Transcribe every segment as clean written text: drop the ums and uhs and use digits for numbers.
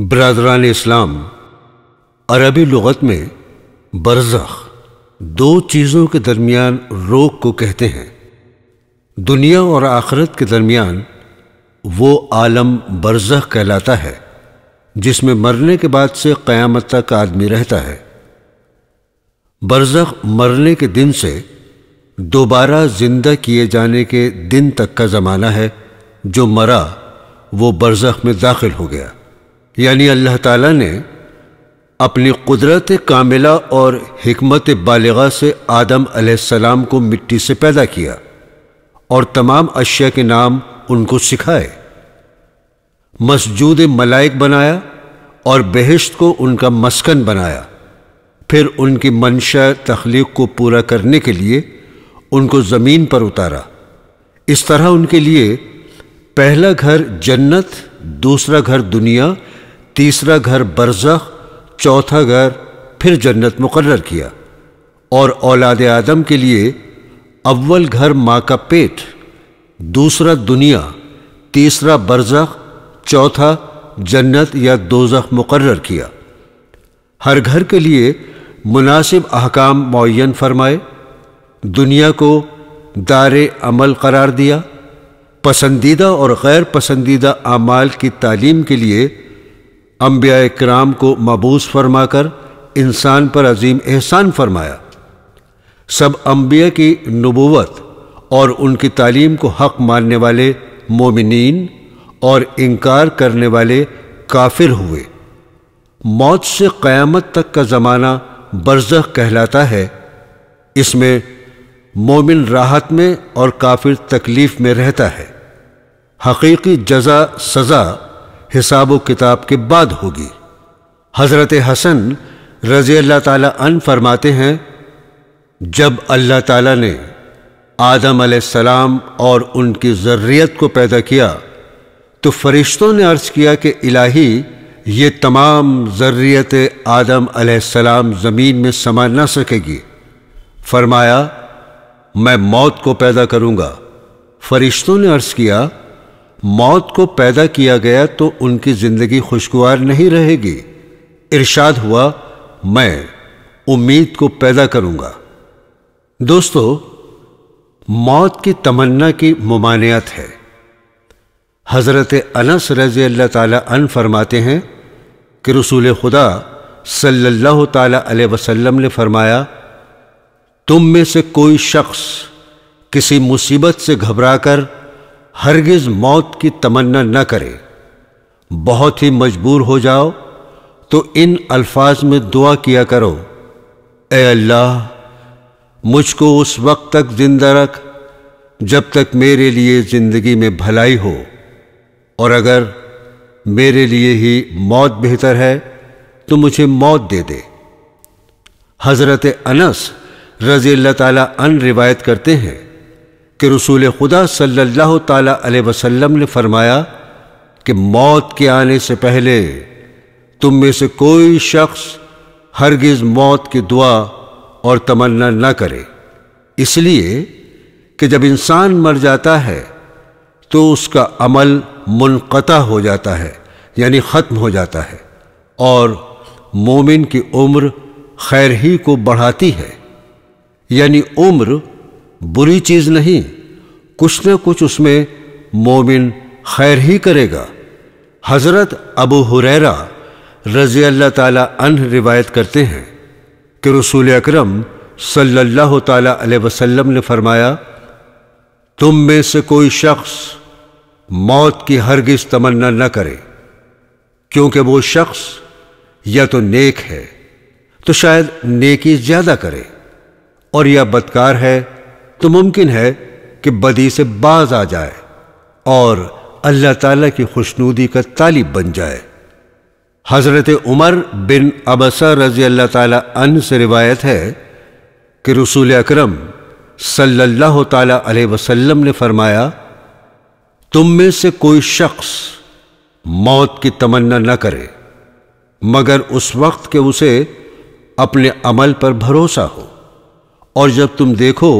बरज़रान-ए इस्लाम अरबी लुग़त में बरज़ख दो चीज़ों के दरमियान रोक को कहते हैं। दुनिया और आखरत के दरमियान वो आलम बरज़ख कहलाता है जिसमें मरने के बाद से क़यामत तक आदमी रहता है। बरज़ख मरने के दिन से दोबारा ज़िंदा किए जाने के दिन तक का ज़माना है। जो मरा वो बरज़ख में दाखिल हो गया, यानी अल्लाह ताला ने अपनी कुदरत कामिला और हिकमत बालिगा से आदम अलैहिस्सलाम को मिट्टी से पैदा किया और तमाम अशिया के नाम उनको सिखाए, मस्जूद मलाइक बनाया और बेहिश्त को उनका मस्कन बनाया। फिर उनकी मंशा तख्लीक को पूरा करने के लिए उनको ज़मीन पर उतारा। इस तरह उनके लिए पहला घर जन्नत, दूसरा घर दुनिया, तीसरा घर बरज़ख, चौथा घर फिर जन्नत मुकर्रर किया। और औलाद आदम के लिए अव्वल घर माँ का पेट, दूसरा दुनिया, तीसरा बरज़ख, चौथा जन्नत या दोज़ख मुकर्रर किया। हर घर के लिए मुनासिब अहकाम मुअय्यन फरमाए। दुनिया को दारे अमल करार दिया। पसंदीदा और गैर पसंदीदा आमाल की तालीम के लिए अम्बिया कराम को मबूस फरमाकर इंसान पर अजीम एहसान फरमाया। सब अम्बिया की नबूवत और उनकी तालीम को हक मानने वाले मोमिनीन और इनकार करने वाले काफिर हुए। मौत से क़यामत तक का ज़माना बरज़ख कहलाता है। इसमें मोमिन राहत में और काफिर तकलीफ़ में रहता है। हकीकी जजा सज़ा हिसाब व किताब के बाद होगी। हज़रत हसन रज़ी अल्लाह ताला अन्हु फरमाते हैं, जब अल्लाह ताला ने आदम अलैहिस्सलाम और उनकी ज़र्रियत को पैदा किया तो फ़रिश्तों ने अर्ज़ किया कि इलाही, ये तमाम ज़र्रियत आदम अलैहिस्सलाम ज़मीन में समा ना सकेगी। फरमाया, मैं मौत को पैदा करूंगा। फरिश्तों ने अर्ज़ किया, मौत को पैदा किया गया तो उनकी ज़िंदगी खुशगवार नहीं रहेगी। इरशाद हुआ, मैं उम्मीद को पैदा करूंगा। दोस्तों, मौत की तमन्ना की ममानियत है। हज़रत अनस रज़ी अल्लाह ताला अन्हु फरमाते हैं कि रसूल खुदा सल्लल्लाहु ताला अलैहि वसल्लम ने फरमाया, तुम में से कोई शख्स किसी मुसीबत से घबराकर हरगिज़ मौत की तमन्ना न करे, बहुत ही मजबूर हो जाओ तो इन अल्फाज में दुआ किया करो, ए अल्लाह, मुझको उस वक्त तक जिंदा रख जब तक मेरे लिए ज़िंदगी में भलाई हो, और अगर मेरे लिए ही मौत बेहतर है तो मुझे मौत दे दे। हज़रत अनस रज़ी अल्लाह ताला अन्हु रिवायत करते हैं कि रसूल खुदा सल्लल्लाहु ताला अलैहि वसल्लम ने फरमाया कि मौत के आने से पहले तुम में से कोई शख्स हरगिज़ मौत की दुआ और तमन्ना ना करे, इसलिए कि जब इंसान मर जाता है तो उसका अमल मुनक़ता हो जाता है, यानी ख़त्म हो जाता है, और मोमिन की उम्र खैर ही को बढ़ाती है। यानी उम्र बुरी चीज़ नहीं, कुछ न कुछ उसमें मोमिन खैर ही करेगा। हज़रत अबू हुरैरा रज़ी अल्लाह ताला अन्हु रिवायत करते हैं कि रसूल अकरम सल्लल्लाहु ताला अलैहि वसल्लम ने फरमाया, तुम में से कोई शख्स मौत की हरगिज़ तमन्ना न करे, क्योंकि वो शख्स या तो नेक है तो शायद नेकी ज़्यादा करे, और यह बदकार है तो मुमकिन है कि बदी से बाज आ जाए और अल्लाह ताला की खुशनूदी का तालिब बन जाए। हज़रत उमर बिन अब्बा सर रज़ी अल्लाह ताला अन्हु से रिवायत है कि रसूल अकरम सल्लल्लाहु ताला अलैहि वसल्लम ने फरमाया, तुम में से कोई शख्स मौत की तमन्ना न करे मगर उस वक्त के उसे अपने अमल पर भरोसा हो, और जब तुम देखो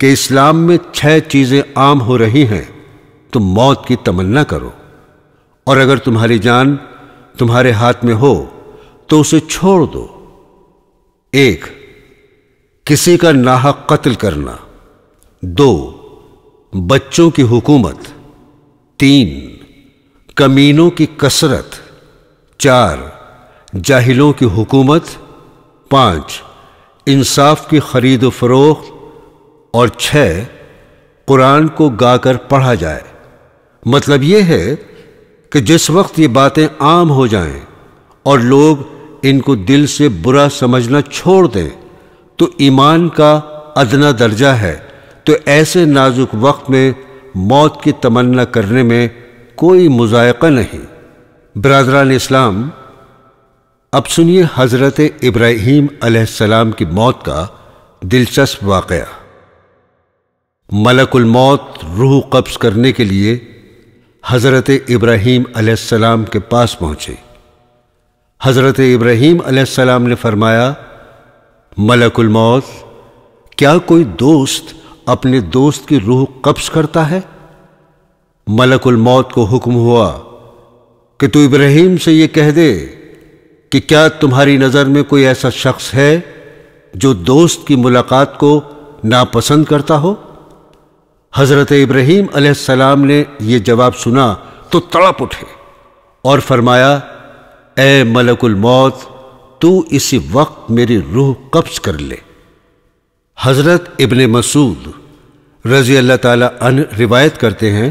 कि इस्लाम में 6 चीज़ें आम हो रही हैं तो मौत की तमन्ना करो, और अगर तुम्हारी जान तुम्हारे हाथ में हो तो उसे छोड़ दो। एक, किसी का नाहक कत्ल करना। दो, बच्चों की हुकूमत। तीन, कमीनों की कसरत। चार, जाहिलों की हुकूमत। पाँच, इंसाफ की खरीद व फरोख्त। और छः, कुरान को गाकर पढ़ा जाए। मतलब यह है कि जिस वक्त ये बातें आम हो जाएं और लोग इनको दिल से बुरा समझना छोड़ दें तो ईमान का अदना दर्जा है, तो ऐसे नाजुक वक्त में मौत की तमन्ना करने में कोई मुज़ायक़ा नहीं। बरदरान-ए इस्लाम, अब सुनिए हज़रत इब्राहीम अलैहिस्सलाम की मौत का दिलचस्प वाक़या। मलकुल मौत रूह कब्ज़ करने के लिए हज़रत इब्राहीम अलैहिस्सलाम के पास पहुँचे। हज़रत इब्राहीम अलैहिस्सलाम ने फरमाया, मलकुल मौत, क्या कोई दोस्त अपने दोस्त की रूह कब्ज़ करता है? मलकुल मौत को हुक्म हुआ कि तू इब्राहीम से ये कह दे कि क्या तुम्हारी नज़र में कोई ऐसा शख्स है जो दोस्त की मुलाकात को नापसंद करता हो? हज़रत इब्राहीम अलैहिस्सलाम ने यह जवाब सुना तो तड़प उठे और फरमाया, ए मलकुल मौत, तू इसी वक्त मेरी रूह कब्ज़ कर ले। हज़रत इबन मसूद रज़ी अल्लाह ताला अन्हु रिवायत करते हैं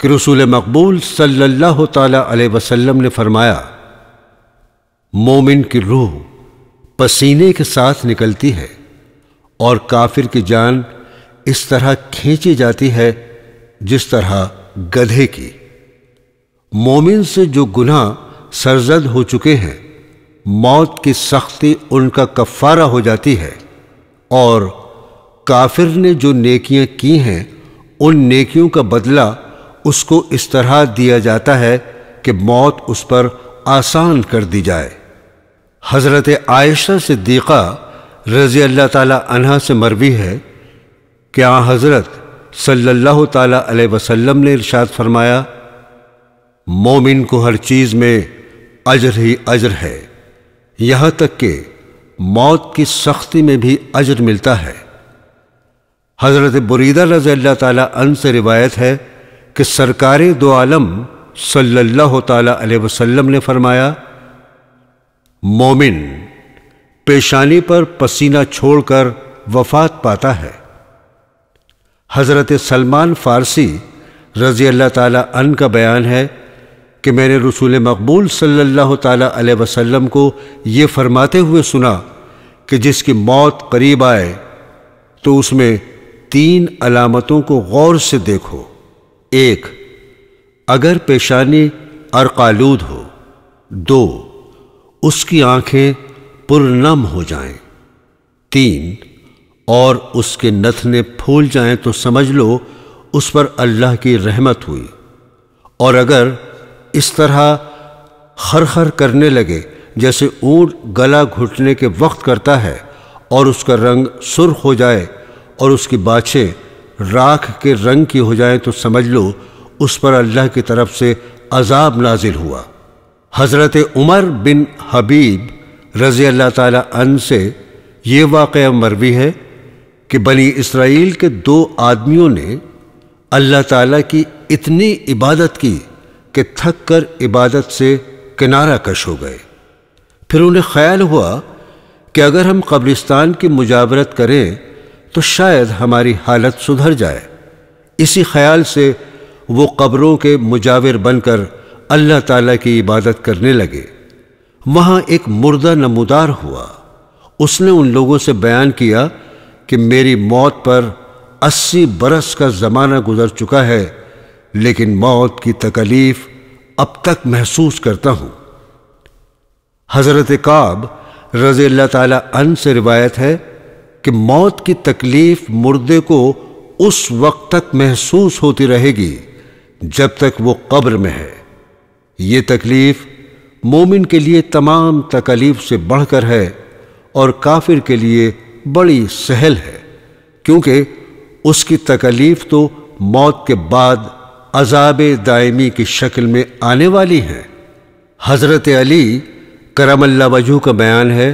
कि रसूल मकबूल सल्लल्लाहु ताला अलैहि वसल्लम ने फरमाया, मोमिन की रूह पसीने के साथ निकलती है और काफिर की जान इस तरह खींची जाती है जिस तरह गधे की। मोमिन से जो गुनाह सरजद हो चुके हैं, मौत की सख्ती उनका कफ़ारा हो जाती है, और काफिर ने जो नेकियां की हैं उन नेकियों का बदला उसको इस तरह दिया जाता है कि मौत उस पर आसान कर दी जाए। हज़रत आयशा सिद्दीक़ा रज़ी अल्लाह ताला अन्हा से मरवी है कि आ हज़रत सल्लल्लाहु ताला अलैहि वसल्लम ने इरशाद फरमाया, मोमिन को हर चीज़ में अजर ही अजर है, यहाँ तक कि मौत की सख्ती में भी अजर मिलता है। हज़रत बुरीदा रज़ी अल्लाह ताला अन्हु से रिवायत है कि सरकारे दो आलम सल्लल्लाहु ताला अलैहि वसल्लम ने फरमाया, मोमिन पेशानी पर पसीना छोड़कर वफात पाता है। हज़रत सलमान फारसी रज़ी अल्लाह ताला अन्हु का बयान है कि मैंने रसूल मकबूल सल्लल्लाहु ताला अलैहि वसल्लम को ये फरमाते हुए सुना कि जिसकी मौत करीब आए तो उसमें 3 अलामतों को गौर से देखो। एक, अगर पेशानी अरकालूद हो। दो, उसकी आँखें पुरनम हो जाएं। तीन, और उसके नथने फूल जाएं तो समझ लो उस पर अल्लाह की रहमत हुई। और अगर इस तरह खरखर करने लगे जैसे ऊँट गला घुटने के वक्त करता है, और उसका रंग सुर्ख हो जाए और उसकी बाछें राख के रंग की हो जाए, तो समझ लो उस पर अल्लाह की तरफ से अजाब नाजिल हुआ। हज़रत उमर बिन हबीब रज़ी अल्लाह ताला अन्हु से ये वाक़या मरवी है कि बनी इसराइल के 2 आदमियों ने अल्लाह ताला की इतनी इबादत की कि थक कर इबादत से किनारा कश हो गए। फिर उन्हें ख्याल हुआ कि अगर हम कब्रिस्तान की मुजावरत करें तो शायद हमारी हालत सुधर जाए। इसी ख्याल से वो कब्रों के मुजाविर बनकर अल्लाह ताला की इबादत करने लगे। वहाँ एक मुर्दा नमूदार हुआ। उसने उन लोगों से बयान किया कि मेरी मौत पर 80 बरस का ज़माना गुजर चुका है, लेकिन मौत की तकलीफ़ अब तक महसूस करता हूँ। हज़रत काब रज़ी अल्लाह ताला अन्हु से रिवायत है कि मौत की तकलीफ़ मुर्दे को उस वक्त तक महसूस होती रहेगी जब तक वो कब्र में है। ये तकलीफ़ मोमिन के लिए तमाम तकलीफ़ से बढ़कर है और काफिर के लिए बड़ी सहल है, क्योंकि उसकी तकलीफ़ तो मौत के बाद अज़ाब दायमी की शक्ल में आने वाली है। हज़रत अली करमल्ला वजू का बयान है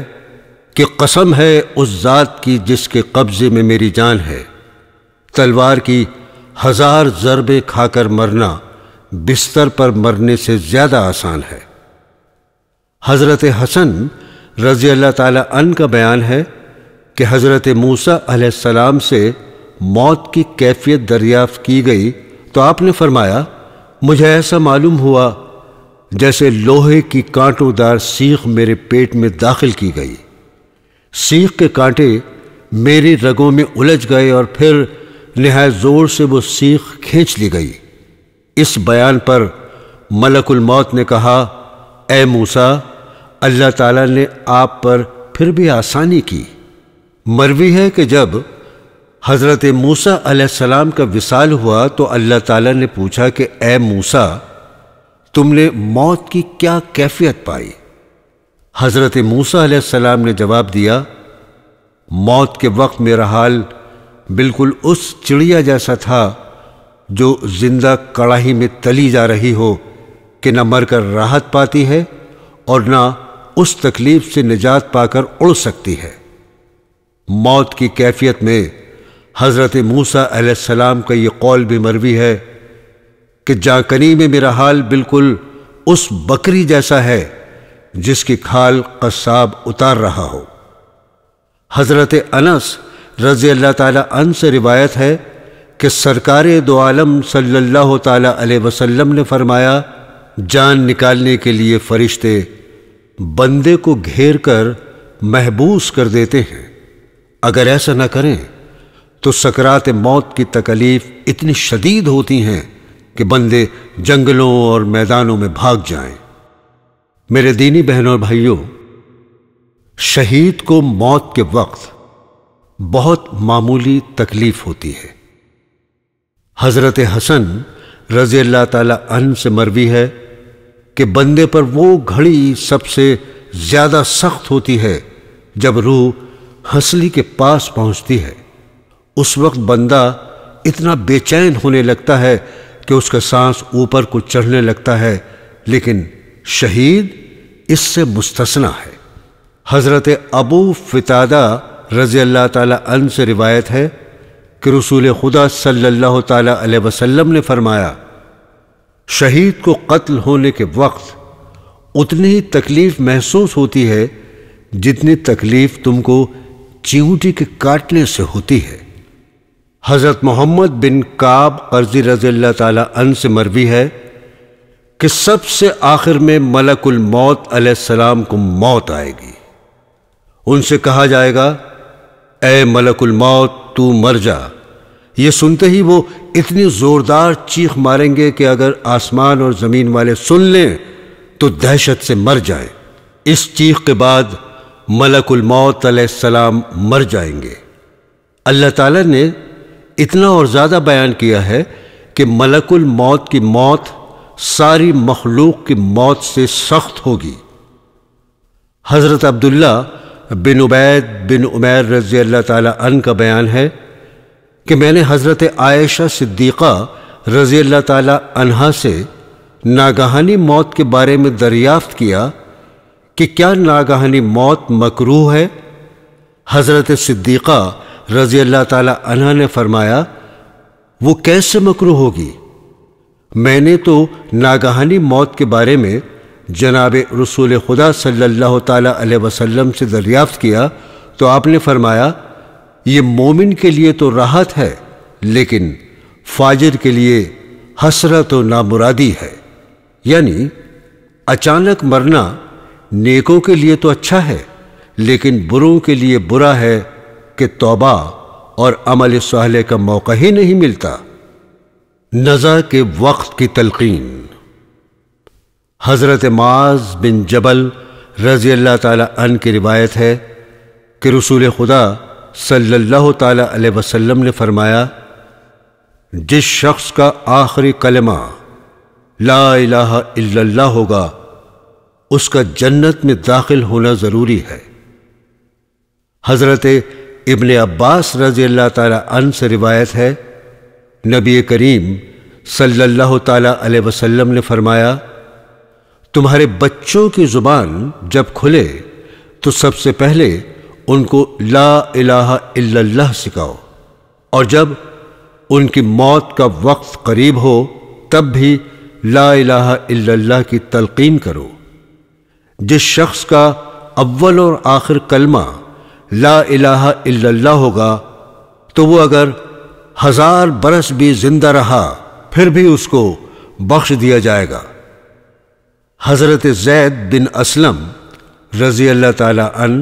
कि कसम है उस ज़ात की जिसके कब्ज़े में मेरी जान है, तलवार की 1000 ज़रबे खाकर मरना बिस्तर पर मरने से ज़्यादा आसान है। हज़रत हसन रज़ी अल्लाह ताला अन्हु का बयान है कि हज़रत मूसा अलैहिस्सलाम से मौत की कैफियत दरियाफ़्त की गई तो आपने फरमाया, मुझे ऐसा मालूम हुआ जैसे लोहे की कांटोदार सीख मेरे पेट में दाखिल की गई। सीख के कांटे मेरी रगों में उलझ गए और फिर निहायत ज़ोर से वो सीख खींच ली गई। इस बयान पर मलकुल मौत ने कहा, ए मूसा, अल्लाह ताला ने आप पर फिर भी आसानी की। मरवी है कि जब हज़रत मूसा अलैहिस्सलाम का विसाल हुआ तो अल्लाह ताला ने पूछा कि ए मूसा, तुमने मौत की क्या कैफियत पाई? हज़रत मूसा अलैहिस्सलाम ने जवाब दिया, मौत के वक्त मेरा हाल बिल्कुल उस चिड़िया जैसा था जो जिंदा कड़ाही में तली जा रही हो कि न मरकर राहत पाती है और न उस तकलीफ से निजात पाकर उड़ सकती है। मौत की कैफियत में हज़रत मूसा अलैहिस्सलाम का ये कौल भी मरवी है कि जाकनी में मेरा हाल बिल्कुल उस बकरी जैसा है जिसकी खाल कस्साब उतार रहा हो। हज़रत अनस रज़ी अल्लाह ताला अन्हु से रिवायत है कि सरकारे दो आलम सल्लल्लाहु ताला अलैहि वसल्लम ने फरमाया, जान निकालने के लिए फरिश्ते बंदे को घेर कर महबूस कर देते हैं, अगर ऐसा न करें तो सकरात मौत की तकलीफ़ इतनी शदीद होती हैं कि बंदे जंगलों और मैदानों में भाग जाएं। मेरे दीनी बहनों और भाइयों, शहीद को मौत के वक्त बहुत मामूली तकलीफ होती है। हज़रत हसन रज़ी अल्लाह ताला अन्हु से मरवी है कि बंदे पर वो घड़ी सबसे ज़्यादा सख्त होती है जब रूह हंसली के पास पहुंचती है। उस वक्त बंदा इतना बेचैन होने लगता है कि उसका सांस ऊपर को चढ़ने लगता है, लेकिन शहीद इससे मुस्तस्ना है। हज़रत अबू फ़ितादा रज़ी अल्लाह ताला अन्हु से रिवायत है कि रसूल खुदा सल्लल्लाहु ताला अलैहि वसल्लम ने फरमाया, शहीद को कत्ल होने के वक्त उतनी ही तकलीफ़ महसूस होती है जितनी तकलीफ़ तुमको चींटी के काटने से होती है। हज़रत मोहम्मद बिन काब अर्जी रज़ी अल्लाह ताला अन्हु से मरवी है कि सबसे आखिर में मलकुल मौत अलैहिस्सलाम को मौत आएगी। उनसे कहा जाएगा, ए मलकुल मौत, तू मर जा। ये सुनते ही वो इतनी ज़ोरदार चीख मारेंगे कि अगर आसमान और ज़मीन वाले सुन लें तो दहशत से मर जाएं। इस चीख के बाद मलकुल मौत अलैहिस्सलाम मर जाएंगे। अल्लाह ताला ने इतना और ज़्यादा बयान किया है कि मलकुल मौत की मौत सारी मखलूक की मौत से सख्त होगी। हज़रत अब्दुल्ला बिन उबैद बिन उमर रज़ी अल्लाह ताला अन्हु का बयान है कि मैंने हज़रत आयशा सिद्दीक़ा रज़ी अल्लाह ताला अन्हा से नागहानी मौत के बारे में दरियाफ़्त किया कि क्या नागहानी मौत मकरूह है। हज़रत सिद्दीक़ा रज़ी अल्लाह ताला अन्हा ने फरमाया, वो कैसे मकरूह होगी? मैंने तो नागहानी मौत के बारे में जनाब रसूल खुदा सल्लल्लाहु ताला अलैहि वसल्लम से दरियाफ़्त किया तो आपने फरमाया, ये मोमिन के लिए तो राहत है लेकिन फाजिर के लिए हसरत और नामुरादी है। यानी अचानक मरना नेकों के लिए तो अच्छा है लेकिन बुरों के लिए बुरा है कि तौबा और अमल सालेह का मौका ही नहीं मिलता। नज़ा के वक्त की तलकीन। हज़रत माज़ बिन जबल रज़ी अल्लाह ताला अन्हु की रिवायत है कि रसूल खुदा सल्लल्लाहु ताला अलैहि वसल्लम ने फरमाया, जिस शख्स का आखिरी कलमा ला इलाहा इल्लल्लाह होगा उसका जन्नत में दाखिल होना ज़रूरी है। हज़रत इबन अब्बास रज़ी अल्लाह ताला अन्हु से रिवायत है, नबी करीम सल्लल्लाहु ताला अलैहि वसल्लम ने फरमाया, तुम्हारे बच्चों की ज़ुबान जब खुले तो सबसे पहले उनको ला इलाहा इल्लल्लाह सिखाओ, और जब उनकी मौत का वक्त करीब हो तब भी ला इलाहा इल्लल्लाह की तलकीन करो। जिस शख्स का अव्वल और आखिर कलमा ला इलाहा इल्लल्लाह होगा तो वो अगर 1000 बरस भी जिंदा रहा फिर भी उसको बख्श दिया जाएगा। हज़रत ज़ैद बिन असलम रज़ी अल्लाह ताला अन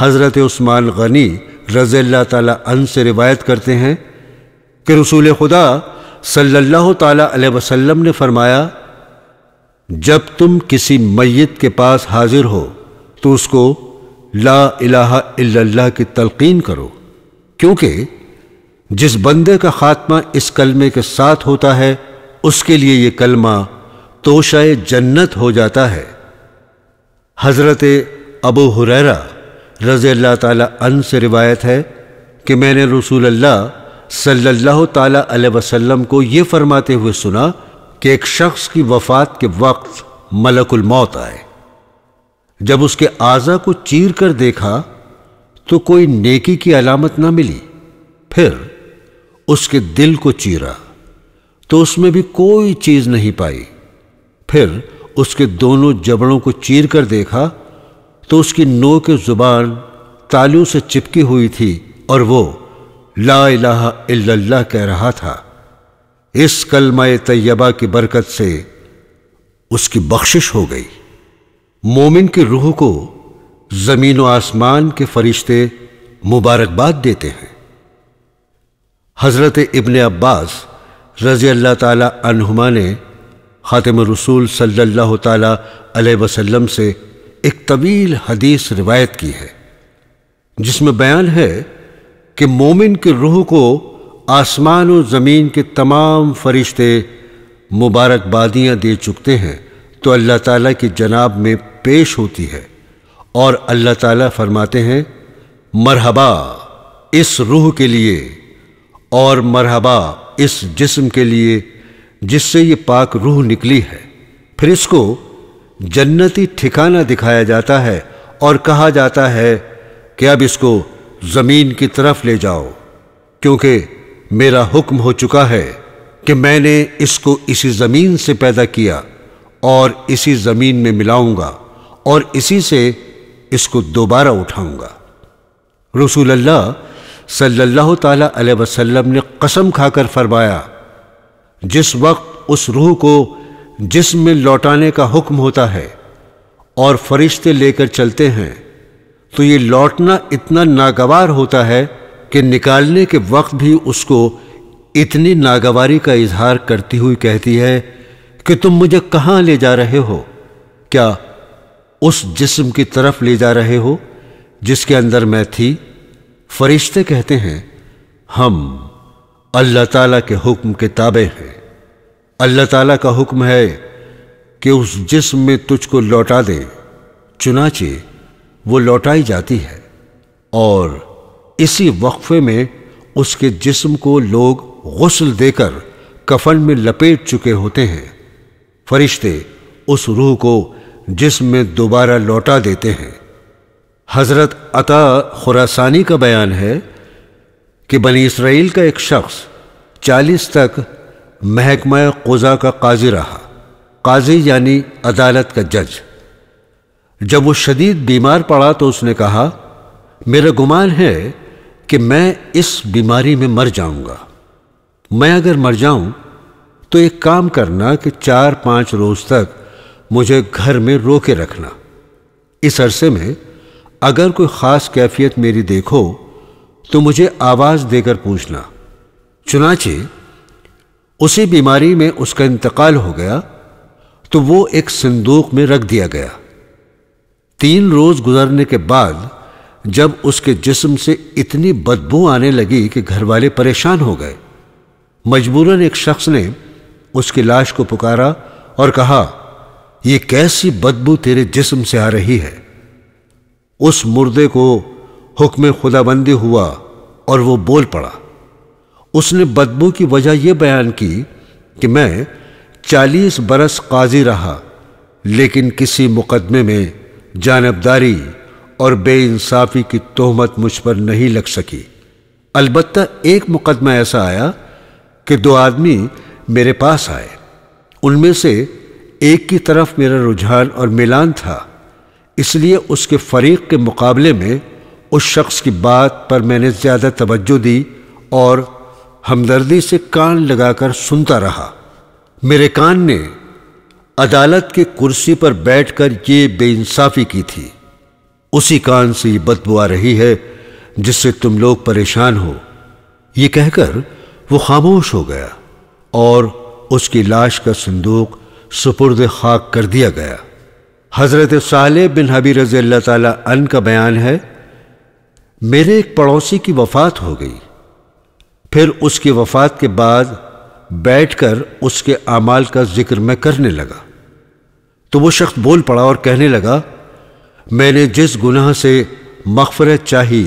हज़रत उस्मान गनी रज़ी अल्लाह ताला अन से रिवायत करते हैं कि रसूल खुदा सल्लल्लाहु ताला अलैहि वसल्लम ने फरमाया, जब तुम किसी मय्यत के पास हाजिर हो तो उसको ला इलाहा इल्लल्लाह की तलकीन करो, क्योंकि जिस बंदे का खात्मा इस कलमे के साथ होता है उसके लिए ये कलमा तोशाए जन्नत हो जाता है। हज़रत अबू हुरैरा रज़ी अल्लाह ताला अन्हु से रिवायत है कि मैंने रसूल अल्लाह सल्लल्लाहु ताला अलैहि वसल्लम को ये फरमाते हुए सुना कि एक शख्स की वफ़ात के वक्त मलकुल मौत आए। जब उसके आज़ा को चीर कर देखा तो कोई नेकी की अलामत ना मिली, फिर उसके दिल को चीरा तो उसमें भी कोई चीज़ नहीं पाई, फिर उसके दोनों जबड़ों को चीर कर देखा तो उसकी नोक ज़ुबान तालू से चिपकी हुई थी और वो ला इलाहा इल्लल्लाह कह रहा था। इस कलमाए तैयबा की बरकत से उसकी बख्शिश हो गई। मोमिन की रूह को ज़मीन व आसमान के फरिश्ते मुबारकबाद देते हैं। हज़रत इबन अब्बास रज़ी अल्लाह ताला अन्हुमा ने खातिम रसूल सल्लल्लाहु ताला अलैहि वसल्लम से एक तवील हदीस रिवायत की है जिसमें बयान है कि मोमिन की रूह को आसमान और ज़मीन के तमाम फरिश्ते मुबारकबादियाँ दे चुकते हैं तो अल्लाह ताला की जनाब में पेश होती है और अल्लाह ताला फरमाते हैं, मरहबा इस रूह के लिए और मरहबा इस जिस्म के लिए जिससे ये पाक रूह निकली है। फिर इसको जन्नती ठिकाना दिखाया जाता है और कहा जाता है कि अब इसको ज़मीन की तरफ ले जाओ, क्योंकि मेरा हुक्म हो चुका है कि मैंने इसको इसी ज़मीन से पैदा किया और इसी ज़मीन में मिलाऊंगा और इसी से इसको दोबारा उठाऊंगा। रसूल अल्लाह सल्लल्लाहु ताला अलैहि वसल्लम ने कसम खाकर फरमाया, जिस वक्त उस रूह को जिस्म में लौटाने का हुक्म होता है और फरिश्ते लेकर चलते हैं तो ये लौटना इतना नागवार होता है कि निकालने के वक्त भी उसको इतनी नागवारी का इजहार करती हुई कहती है कि तुम मुझे कहाँ ले जा रहे हो, क्या उस जिस्म की तरफ ले जा रहे हो जिसके अंदर मैं थी? फरिश्ते कहते हैं, हम अल्लाह ताला के हुक्म के ताबे हैं। अल्लाह ताला का हुक्म है कि उस जिस्म में तुझको लौटा दे, चुनाचे वो लौटाई जाती है और इसी वक्फे में उसके जिस्म को लोग गुस्ल देकर कफन में लपेट चुके होते हैं। फरिश्ते उस रूह को जिस्म में दोबारा लौटा देते हैं। हज़रत अता खुरासानी का बयान है कि बनी इसराइल का एक शख्स 40 तक महकमा क़ज़ा का काजी रहा, काजी यानी अदालत का जज। जब वो शदीद बीमार पड़ा तो उसने कहा, मेरा गुमान है कि मैं इस बीमारी में मर जाऊंगा। मैं अगर मर जाऊं तो एक काम करना कि 4-5 रोज़ तक मुझे घर में रोके रखना। इस अरसे में अगर कोई ख़ास कैफियत मेरी देखो तो मुझे आवाज़ देकर पूछना। चुनाचे उसी बीमारी में उसका इंतकाल हो गया तो वो एक संदूक में रख दिया गया। 3 रोज़ गुजरने के बाद जब उसके जिस्म से इतनी बदबू आने लगी कि घर वाले परेशान हो गए, मजबूरन एक शख्स ने उसकी लाश को पुकारा और कहा, ये कैसी बदबू तेरे जिस्म से आ रही है? उस मुर्दे को हुक्म खुदाबंदी हुआ और वो बोल पड़ा। उसने बदबू की वजह यह बयान की कि मैं 40 बरस काजी रहा, लेकिन किसी मुकदमे में जानबदारी और बेइंसाफ़ी की तोहमत मुझ पर नहीं लग सकी। अलबत्ता एक मुकदमा ऐसा आया कि दो आदमी मेरे पास आए, उनमें से एक की तरफ मेरा रुझान और मिलान था, इसलिए उसके फरीक के मुकाबले में उस शख्स की बात पर मैंने ज़्यादा तवज्जो दी और हमदर्दी से कान लगाकर सुनता रहा। मेरे कान ने अदालत की कुर्सी पर बैठकर ये बेइंसाफ़ी की थी, उसी कान से ये बदबू आ रही है जिससे तुम लोग परेशान हो। ये कहकर वो खामोश हो गया और उसकी लाश का संदूक सुपुर्द खाक कर दिया गया। हज़रत साले बिन हबी रज़ी अल्लाह ताला अन का बयान है, मेरे एक पड़ोसी की वफ़ात हो गई, फिर उसकी वफ़ात के बाद बैठकर उसके आमाल का जिक्र मैं करने लगा तो वो शख्स बोल पड़ा और कहने लगा, मैंने जिस गुनाह से मग़फ़रत चाही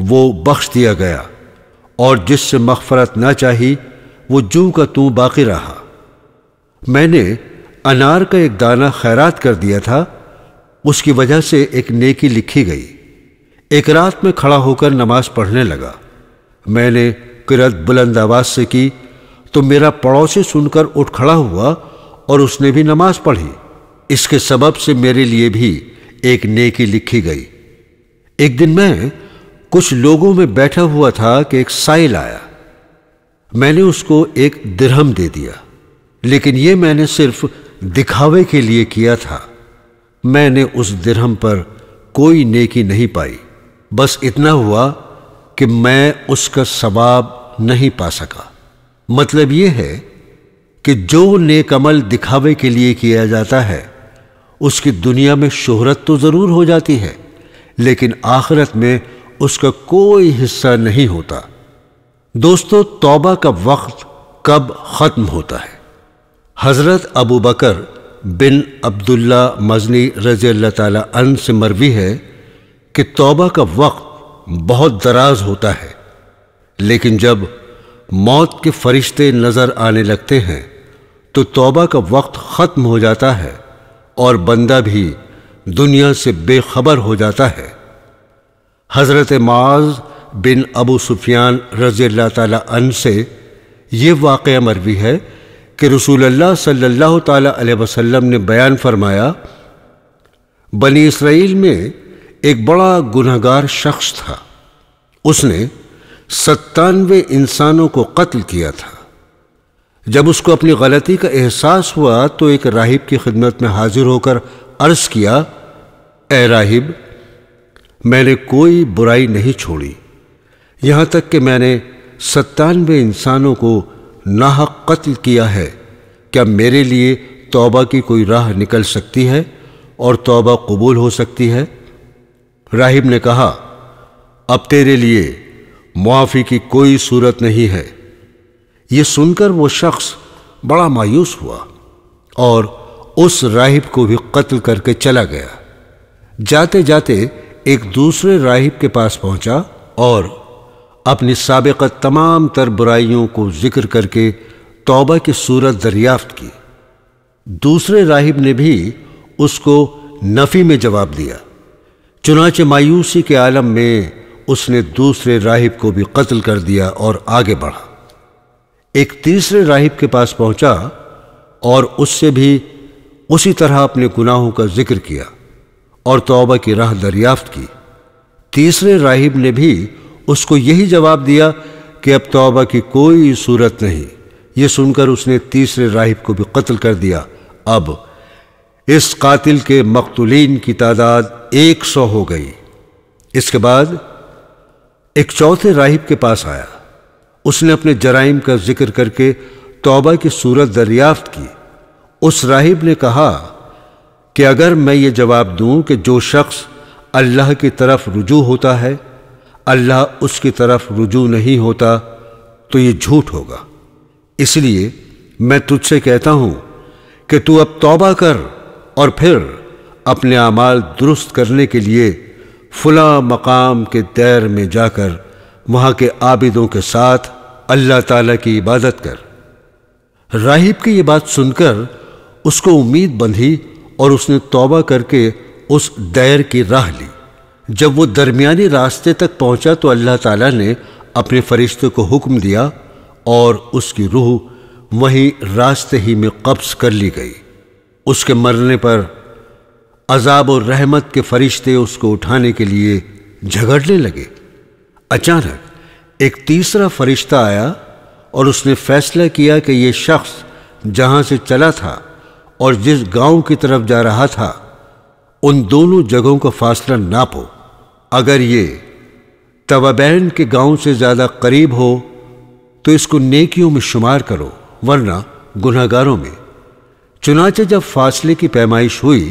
वो बख्श दिया गया और जिससे मग़फ़रत ना चाही वो जूं का तूं बाकी रहा। मैंने अनार का एक दाना खैरात कर दिया था, उसकी वजह से एक नेकी लिखी गई। एक रात में खड़ा होकर नमाज पढ़ने लगा, मैंने क़िरात बुलंद आवाज़ से की तो मेरा पड़ोसी सुनकर उठ खड़ा हुआ और उसने भी नमाज पढ़ी। इसके सबब से मेरे लिए भी एक नेकी लिखी गई। एक दिन मैं कुछ लोगों में बैठा हुआ था कि एक साइल आया, मैंने उसको एक दिरहम दे दिया, लेकिन ये मैंने सिर्फ दिखावे के लिए किया था। मैंने उस दिरहम पर कोई नेकी नहीं पाई, बस इतना हुआ कि मैं उसका सवाब नहीं पा सका। मतलब ये है कि जो नेक अमल दिखावे के लिए किया जाता है उसकी दुनिया में शोहरत तो ज़रूर हो जाती है, लेकिन आखिरत में उसका कोई हिस्सा नहीं होता। दोस्तों, तौबा का वक्त कब ख़त्म होता है? हज़रत अबू बकर बिन अब्दुल्ला मजनी रज़ी अल्लाह ताला अन्हु से मरवी है कि तौबा का वक्त बहुत दराज होता है, लेकिन जब मौत के फरिश्ते नज़र आने लगते हैं तो तौबा का वक्त ख़त्म हो जाता है और बंदा भी दुनिया से बेखबर हो जाता है। हज़रत माज़ बिन अबू सुफियान रज़ी अल्लाह ताला अन्हु से ये वाक़या मरवी है कि रसूलुल्लाह सल्लल्लाहु ताला अलैहि वसल्लम ने बयान फरमाया, बनी इसराइल में एक बड़ा गुनहगार शख्स था, उसने 97 इंसानों को कत्ल किया था। जब उसको अपनी गलती का एहसास हुआ तो एक राहिब की खिदमत में हाजिर होकर अर्ज़ किया, ए राहिब, मैंने कोई बुराई नहीं छोड़ी, यहाँ तक कि मैंने 97 इंसानों को नाहक कत्ल किया है। क्या मेरे लिए तौबा की कोई राह निकल सकती है और तौबा कबूल हो सकती है? राहिब ने कहा, अब तेरे लिए मुआफ़ी की कोई सूरत नहीं है। ये सुनकर वो शख्स बड़ा मायूस हुआ और उस राहिब को भी कत्ल करके चला गया। जाते जाते एक दूसरे राहिब के पास पहुंचा और अपनी साबिक़ा तमाम तर बुराइयों को जिक्र करके तौबा की सूरत दरियाफ्त की। दूसरे राहिब ने भी उसको नफ़ी में जवाब दिया, चुनाचे मायूसी के आलम में उसने दूसरे राहिब को भी कत्ल कर दिया और आगे बढ़ा। एक तीसरे राहिब के पास पहुंचा और उससे भी उसी तरह अपने गुनाहों का जिक्र किया और तौबा की राह दरियाफ्त की। तीसरे राहिब ने भी उसको यही जवाब दिया कि अब तौबा की कोई सूरत नहीं। ये सुनकर उसने तीसरे राहिब को भी कत्ल कर दिया। अब इस कातिल के मकतूलीन की तादाद 100 हो गई। इसके बाद एक चौथे राहिब के पास आया, उसने अपने जराइम का जिक्र करके तौबा की सूरत दरियाफ्त की। उस राहिब ने कहा कि अगर मैं ये जवाब दूं कि जो शख्स अल्लाह की तरफ रुजू होता है अल्लाह उसकी तरफ रुजू नहीं होता तो ये झूठ होगा, इसलिए मैं तुझसे कहता हूँ कि तू अब तौबा कर और फिर अपने आमाल दुरुस्त करने के लिए फ़लां मकाम के दैर में जाकर वहाँ के आबिदों के साथ अल्लाह ताला की इबादत कर। राहिब की ये बात सुनकर उसको उम्मीद बंधी और उसने तौबा करके उस दैर की राह ली। जब वो दरमियानी रास्ते तक पहुंचा तो अल्लाह ताला ने अपने फरिश्तों को हुक्म दिया और उसकी रूह वहीं रास्ते ही में कब्ज़ कर ली गई। उसके मरने पर अजाब और रहमत के फरिश्ते उसको उठाने के लिए झगड़ने लगे। अचानक एक तीसरा फरिश्ता आया और उसने फैसला किया कि यह शख्स जहाँ से चला था और जिस गांव की तरफ जा रहा था उन दोनों जगहों का फासला नापो। अगर ये तवाबैन के गांव से ज़्यादा करीब हो तो इसको नेकियों में शुमार करो, वरना गुनहगारों में। चुनाचे जब फासले की पैमाइश हुई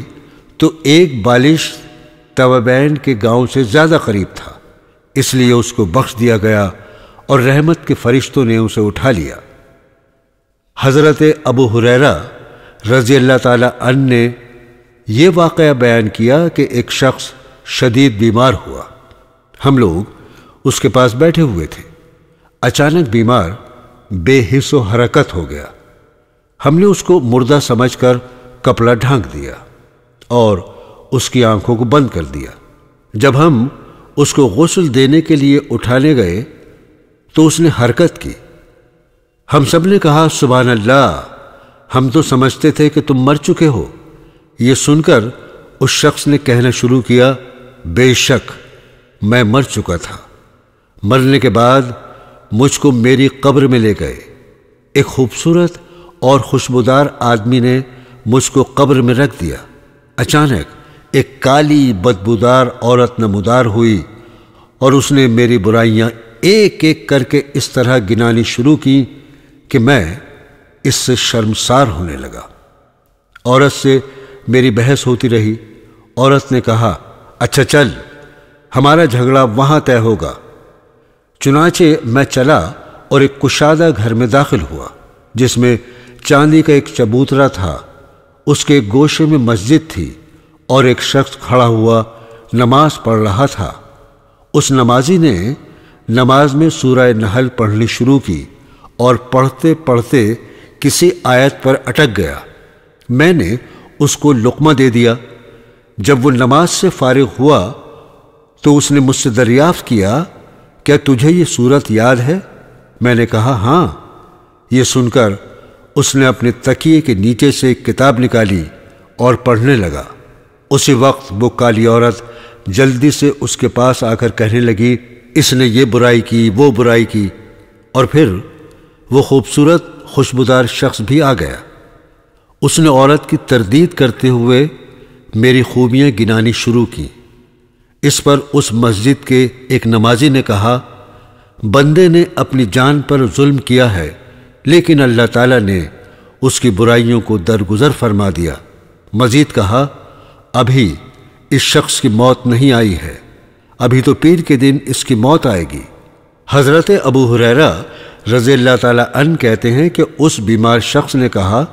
तो एक बालिश तवाबैन के गांव से ज़्यादा करीब था, इसलिए उसको बख्श दिया गया और रहमत के फरिश्तों ने उसे उठा लिया। हज़रत अबू हुरैरा रज़ी अल्लाह ताला अन्हु ने यह वाक़या बयान किया कि एक शख्स शदीद बीमार हुआ। हम लोग उसके पास बैठे हुए थे। अचानक बीमार बेहिस व हरकत हो गया। हमने उसको मुर्दा समझकर कपड़ा ढांक दिया और उसकी आंखों को बंद कर दिया। जब हम उसको गुस्ल देने के लिए उठाने गए तो उसने हरकत की। हम सब ने कहा सुभान अल्लाह, हम तो समझते थे कि तुम मर चुके हो। ये सुनकर उस शख्स ने कहना शुरू किया, बेशक मैं मर चुका था, मरने के बाद मुझको मेरी कब्र में ले गए। एक खूबसूरत और खुशबूदार आदमी ने मुझको कब्र में रख दिया। अचानक एक काली बदबूदार औरत नमूदार हुई और उसने मेरी बुराइयां एक एक करके इस तरह गिनानी शुरू की कि मैं इससे शर्मसार होने लगा। औरत से मेरी बहस होती रही। औरत ने कहा, अच्छा चल, हमारा झगड़ा वहाँ तय होगा। चुनाचे मैं चला और एक कुशादा घर में दाखिल हुआ जिसमें चांदी का एक चबूतरा था। उसके गोशे में मस्जिद थी और एक शख्स खड़ा हुआ नमाज पढ़ रहा था। उस नमाजी ने नमाज में सूरह नहल पढ़नी शुरू की और पढ़ते पढ़ते किसी आयत पर अटक गया। मैंने उसको लुकमा दे दिया। जब वो नमाज से फारिग हुआ तो उसने मुझसे दरियाफ्त किया, क्या तुझे ये सूरत याद है? मैंने कहा हाँ। ये सुनकर उसने अपने तकिए के नीचे से एक किताब निकाली और पढ़ने लगा। उसी वक्त वो काली औरत जल्दी से उसके पास आकर कहने लगी, इसने ये बुराई की, वो बुराई की। और फिर वो खूबसूरत खुशबूदार शख्स भी आ गया। उसने औरत की तरदीद करते हुए मेरी खूबियाँ गिनानी शुरू की। इस पर उस मस्जिद के एक नमाजी ने कहा, बंदे ने अपनी जान पर जुल्म किया है लेकिन अल्लाह ताला ने उसकी बुराइयों को दरगुजर फरमा दिया। मजीद कहा, अभी इस शख्स की मौत नहीं आई है, अभी तो पीर के दिन इसकी मौत आएगी। हज़रत अबू हुरैरा रज़ी अल्लाह ताला अन्हु कहते हैं कि उस बीमार शख्स ने कहा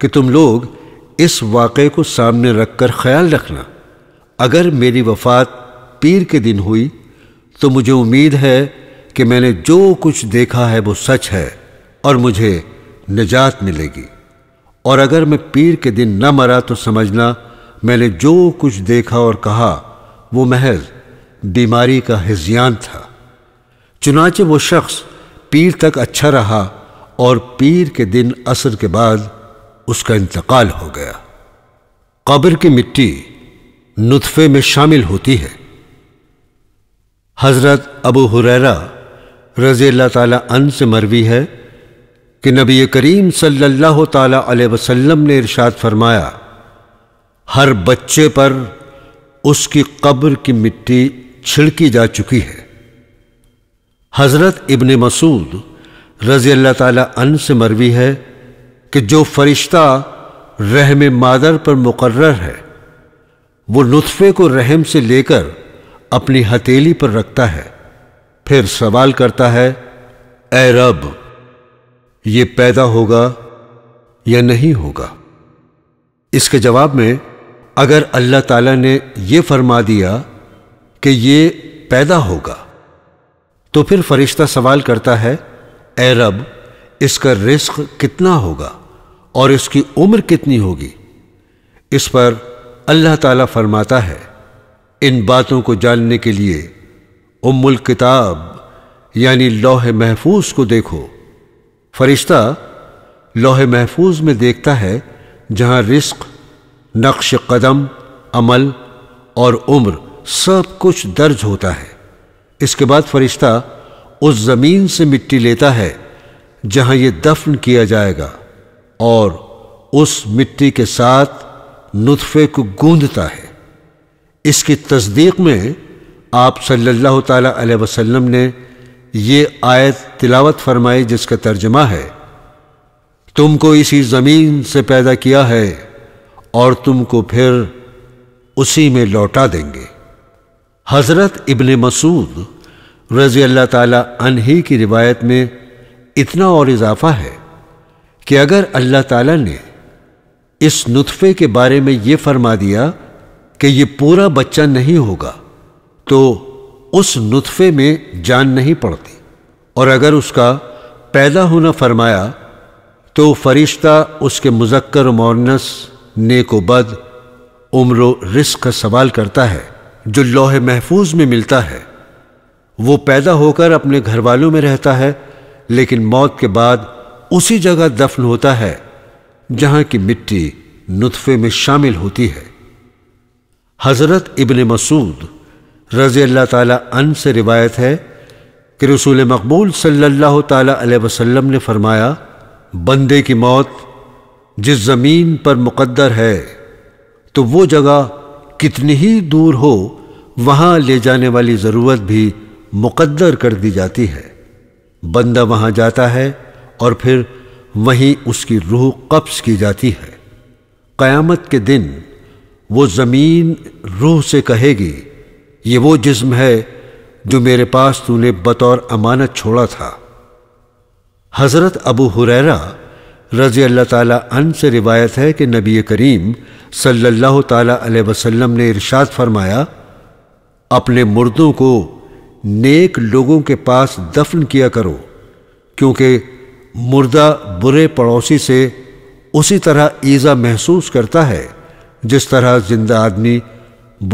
कि तुम लोग इस वाक़े को सामने रखकर ख्याल रखना, अगर मेरी वफ़ात पीर के दिन हुई तो मुझे उम्मीद है कि मैंने जो कुछ देखा है वो सच है और मुझे निजात मिलेगी, और अगर मैं पीर के दिन न मरा तो समझना मैंने जो कुछ देखा और कहा वो महज बीमारी का हिज्यान था। चुनांचे वो शख्स पीर तक अच्छा रहा और पीर के दिन असर के बाद उसका इंतकाल हो गया। कब्र की मिट्टी नुत्फे में शामिल होती है। हज़रत अबू हुरैरा रज़ी अल्लाह ताला अन्हु से मरवी है कि नबी करीम सल्लल्लाहु ताला अलैहि वसल्लम ने इरशाद फरमाया, हर बच्चे पर उसकी कब्र की मिट्टी छिड़की जा चुकी है। हज़रत इबन मसूद रज़ी अल्लाह ताला अन्हु से मरवी है कि जो फरिश्ता रहम मादर पर मुकर्रर है वो नुत्फे को रहम से लेकर अपनी हथेली पर रखता है, फिर सवाल करता है, ऐ रब, ये पैदा होगा या नहीं होगा? इसके जवाब में अगर अल्लाह ताला ने ये फरमा दिया कि ये पैदा होगा तो फिर फरिश्ता सवाल करता है, ऐ रब, इसका रिस्क कितना होगा और इसकी उम्र कितनी होगी? इस पर अल्लाह ताला फरमाता है, इन बातों को जानने के लिए उम्मुल किताब यानी लौह-ए-महफूज को देखो। फरिश्ता लौह-ए-महफूज में देखता है जहाँ रिस्क, नक्श कदम, अमल और उम्र सब कुछ दर्ज होता है। इसके बाद फरिश्ता उस ज़मीन से मिट्टी लेता है जहाँ ये दफन किया जाएगा और उस मिट्टी के साथ नुतफ़े को गूंधता है। इसकी तस्दीक में आप सल्लल्लाहु ताला अलैहि वसल्लम ने ये आयत तिलावत फरमाई जिसका तर्जमा है, तुमको इसी ज़मीन से पैदा किया है और तुमको फिर उसी में लौटा देंगे। हज़रत इबन मसूद रज़ी अल्लाह ताला अन्ही की रिवायत में इतना और इजाफ़ा है कि अगर अल्लाह ताला ने इस नुतफ़े के बारे में ये फरमा दिया कि ये पूरा बच्चा नहीं होगा तो उस नुतफ़े में जान नहीं पड़ती, और अगर उसका पैदा होना फरमाया तो फ़रिश्ता उसके मुज़क्कर मोअन्नस, नेक व बद, उम्र व रिस्क का सवाल करता है। जो लौह महफूज में मिलता है वो पैदा होकर अपने घर वालों में रहता है, लेकिन मौत के बाद उसी जगह दफन होता है जहाँ की मिट्टी नुतफ़े में शामिल होती है। हज़रत इब्न मसूद रज़ी अल्लाह ताला अन्हु से रिवायत है कि रसूल मकबूल सल्लल्लाहु ताला अलैहि वसल्लम ने फरमाया, बंदे की मौत जिस ज़मीन पर मुक़द्दर है तो वो जगह कितनी ही दूर हो, वहाँ ले जाने वाली ज़रूरत भी मुक़द्दर कर दी जाती है। बंदा वहाँ जाता है और फिर वहीं उसकी रूह कब्ज़ की जाती है। क़यामत के दिन वो ज़मीन रूह से कहेगी, ये वो जिस्म है जो मेरे पास तूने बतौर अमानत छोड़ा था। हज़रत अबू हुरैरा रज़ी अल्लाह ताला अन्हु से रिवायत है कि नबी करीम सल्लल्लाहु ताला अलैहि वसल्लम ने इरशाद फरमाया, अपने मुर्दों को नेक लोगों के पास दफन किया करो, क्योंकि मुर्दा बुरे पड़ोसी से उसी तरह ईज़ा महसूस करता है जिस तरह जिंदा आदमी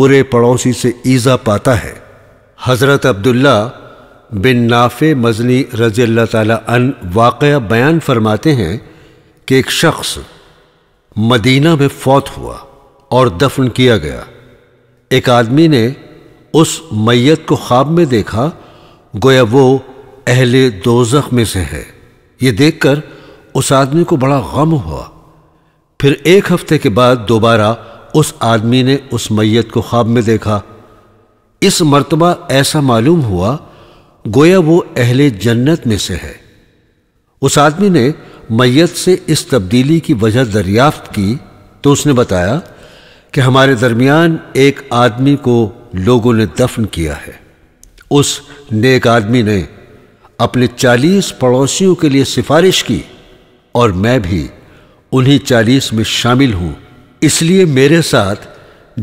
बुरे पड़ोसी से ईज़ा पाता है। हज़रत अब्दुल्ला बिन नाफे मजनी रज़ी अल्लाह ताला अन्हु वाक़या बयान फरमाते हैं कि एक शख्स मदीना में फौत हुआ और दफन किया गया। एक आदमी ने उस मैयत को ख्वाब में देखा गोया वो अहले दोज़ख में से है। ये देखकर उस आदमी को बड़ा गम हुआ। फिर एक हफ्ते के बाद दोबारा उस आदमी ने उस मैयत को ख्वाब में देखा। इस मर्तबा ऐसा मालूम हुआ गोया वो अहले जन्नत में से है। उस आदमी ने मैयत से इस तब्दीली की वजह दरियाफ्त की तो उसने बताया कि हमारे दरमियान एक आदमी को लोगों ने दफन किया है। उस नेक आदमी ने अपने 40 पड़ोसियों के लिए सिफारिश की और मैं भी उन्हीं 40 में शामिल हूँ, इसलिए मेरे साथ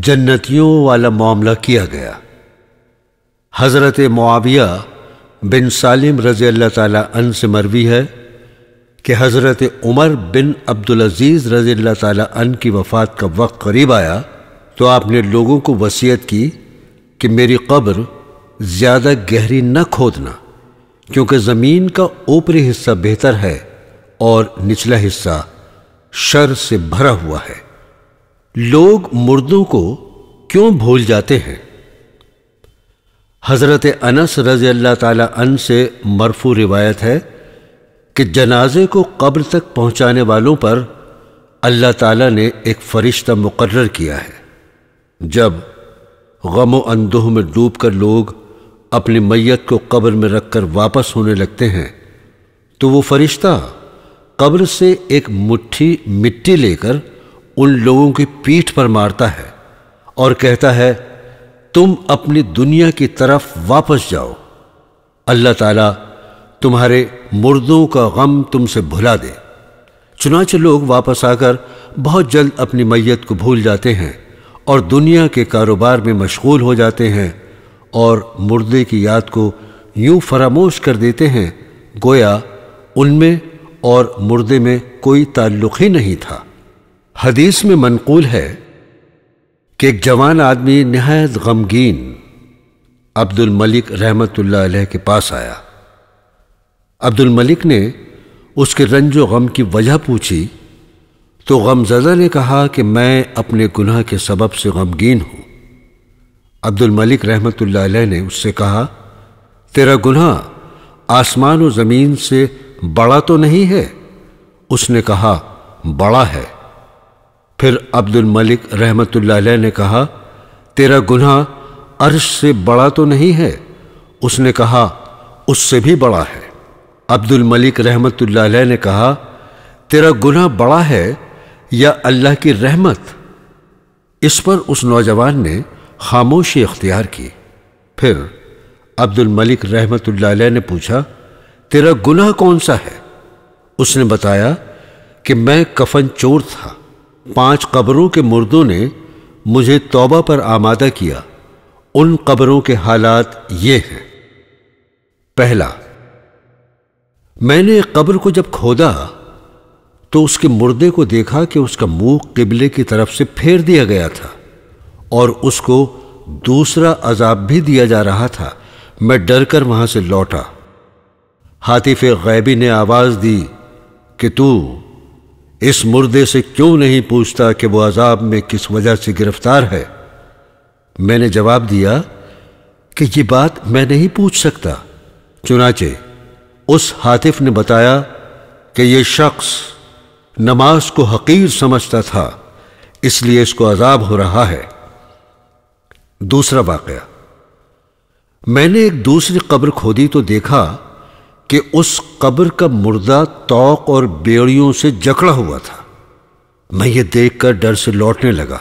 जन्नतियों वाला मामला किया गया। हज़रत मुआविया बिन सालिम रज़ी अल्लाह ताला अन्हु से मरवी है कि हज़रत उमर बिन अब्दुलज़ीज़ रज़ी अल्लाह ताला अन्हु की वफ़ात का वक्त करीब आया तो आपने लोगों को वसीयत की कि मेरी कब्र ज़्यादा गहरी न खोदना, क्योंकि ज़मीन का ऊपरी हिस्सा बेहतर है और निचला हिस्सा शर से भरा हुआ है। लोग मुर्दों को क्यों भूल जाते हैं? हज़रत अनस रज़ी अल्लाह ताला अन्हु से मरफ़ू रिवायत है कि जनाजे को कब्र तक पहुँचाने वालों पर अल्लाह ताला ने एक फ़रिश्ता मुकर्रर किया है। जब गम व अंदोह में डूब कर लोग अपनी मैयत को कब्र में रखकर वापस होने लगते हैं तो वो फ़रिश्ता कब्र से एक मुट्ठी मिट्टी लेकर उन लोगों की पीठ पर मारता है और कहता है, तुम अपनी दुनिया की तरफ वापस जाओ, अल्लाह ताला तुम्हारे मुर्दों का गम तुमसे भुला दे। चुनांचे लोग वापस आकर बहुत जल्द अपनी मैयत को भूल जाते हैं और दुनिया के कारोबार में मशगूल हो जाते हैं और मुर्दे की याद को यूं फरामोश कर देते हैं गोया उनमें और मुर्दे में कोई ताल्लुक़ ही नहीं था। हदीस में मनकूल है कि एक जवान आदमी नहायत गमगीन अब्दुल मलिक रहमतुल्लाह अलैह के पास आया। अब्दुल मलिक ने उसके रंज व गम की वजह पूछी तो गमज़दा ने कहा कि मैं अपने गुनाह के सबब से गमगीन हूँ। अब्दुल मलिक रहमतुल्लाह अलैह ने उससे कहा, तेरा गुनाह आसमान और ज़मीन से बड़ा तो नहीं है? उसने कहा, बड़ा है। फिर अब्दुल मलिक रहमतुल्लाह अलैह ने कहा, तेरा गुनाह अर्श से बड़ा तो नहीं है? उसने कहा, उससे भी बड़ा है। अब्दुल मलिक रहमतुल्लाह अलैह ने कहा, तेरा गुनाह बड़ा है या अल्लाह की रहमत? इस पर उस नौजवान ने खामोशी इख्तियार की। फिर अब्दुल मलिक रहमतुल्लाह अलैह ने पूछा, तेरा गुनाह कौन सा है? उसने बताया कि मैं कफन चोर था। 5 कब्रों के मुर्दों ने मुझे तौबा पर आमादा किया। उन कब्रों के हालात ये हैं। पहला, मैंने कब्र को जब खोदा तो उसके मुर्दे को देखा कि उसका मुंह किबले की तरफ से फेर दिया गया था और उसको दूसरा अजाब भी दिया जा रहा था। मैं डरकर वहां से लौटा। हातिफ़े गैबी ने आवाज़ दी कि तू इस मुर्दे से क्यों नहीं पूछता कि वो अजाब में किस वजह से गिरफ्तार है? मैंने जवाब दिया कि ये बात मैं नहीं पूछ सकता। चुनाचे उस हातिफ ने बताया कि ये शख्स नमाज को हकीर समझता था, इसलिए इसको अजाब हो रहा है। दूसरा वाकया, मैंने एक दूसरी कब्र खोदी तो देखा कि उस कब्र का मुर्दा तौक और बेड़ियों से जकड़ा हुआ था। मैं ये देखकर डर से लौटने लगा।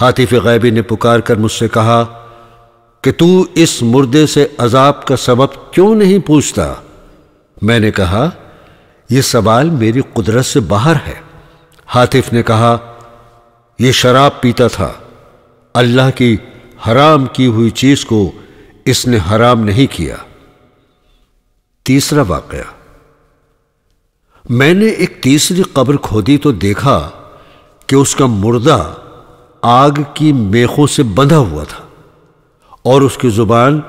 हातिफ गैबी ने पुकार कर मुझसे कहा कि तू इस मुर्दे से अजाब का सबब क्यों नहीं पूछता? मैंने कहा, यह सवाल मेरी कुदरत से बाहर है। हातिफ ने कहा, यह शराब पीता था। अल्लाह की हराम की हुई चीज़ को इसने हराम नहीं किया। तीसरा वाकया, मैंने एक तीसरी कब्र खोदी तो देखा कि उसका मुर्दा आग की मेखों से बंधा हुआ था और उसकी जुबान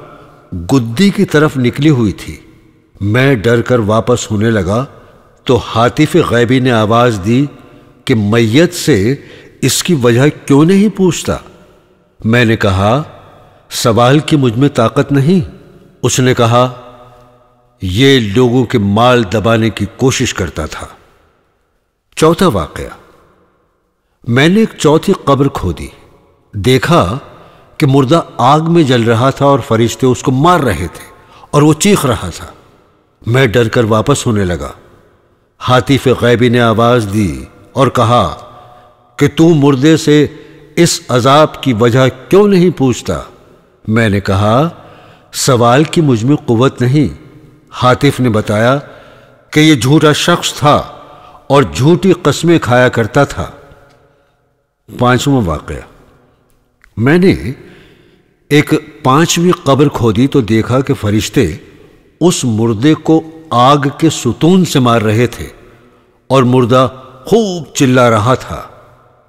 गुद्दी की तरफ निकली हुई थी। मैं डर कर वापस होने लगा तो हातिफ गैबी ने आवाज़ दी कि मैयत से इसकी वजह क्यों नहीं पूछता? मैंने कहा, सवाल की मुझ में ताकत नहीं। उसने कहा, ये लोगों के माल दबाने की कोशिश करता था। चौथा वाकया, मैंने एक चौथी कब्र खोदी, देखा कि मुर्दा आग में जल रहा था और फरिश्ते उसको मार रहे थे और वो चीख रहा था। मैं डर कर वापस होने लगा। हातिफ गैबी ने आवाज़ दी और कहा कि तू मुर्दे से इस अजाब की वजह क्यों नहीं पूछता? मैंने कहा, सवाल की मुझ में कुव्वत नहीं। हातिफ ने बताया कि यह झूठा शख्स था और झूठी कस्में खाया करता था। पांचवा वाकया, मैंने एक 5वीं कब्र खोदी तो देखा कि फरिश्ते उस मुर्दे को आग के सुतून से मार रहे थे और मुर्दा खूब चिल्ला रहा था।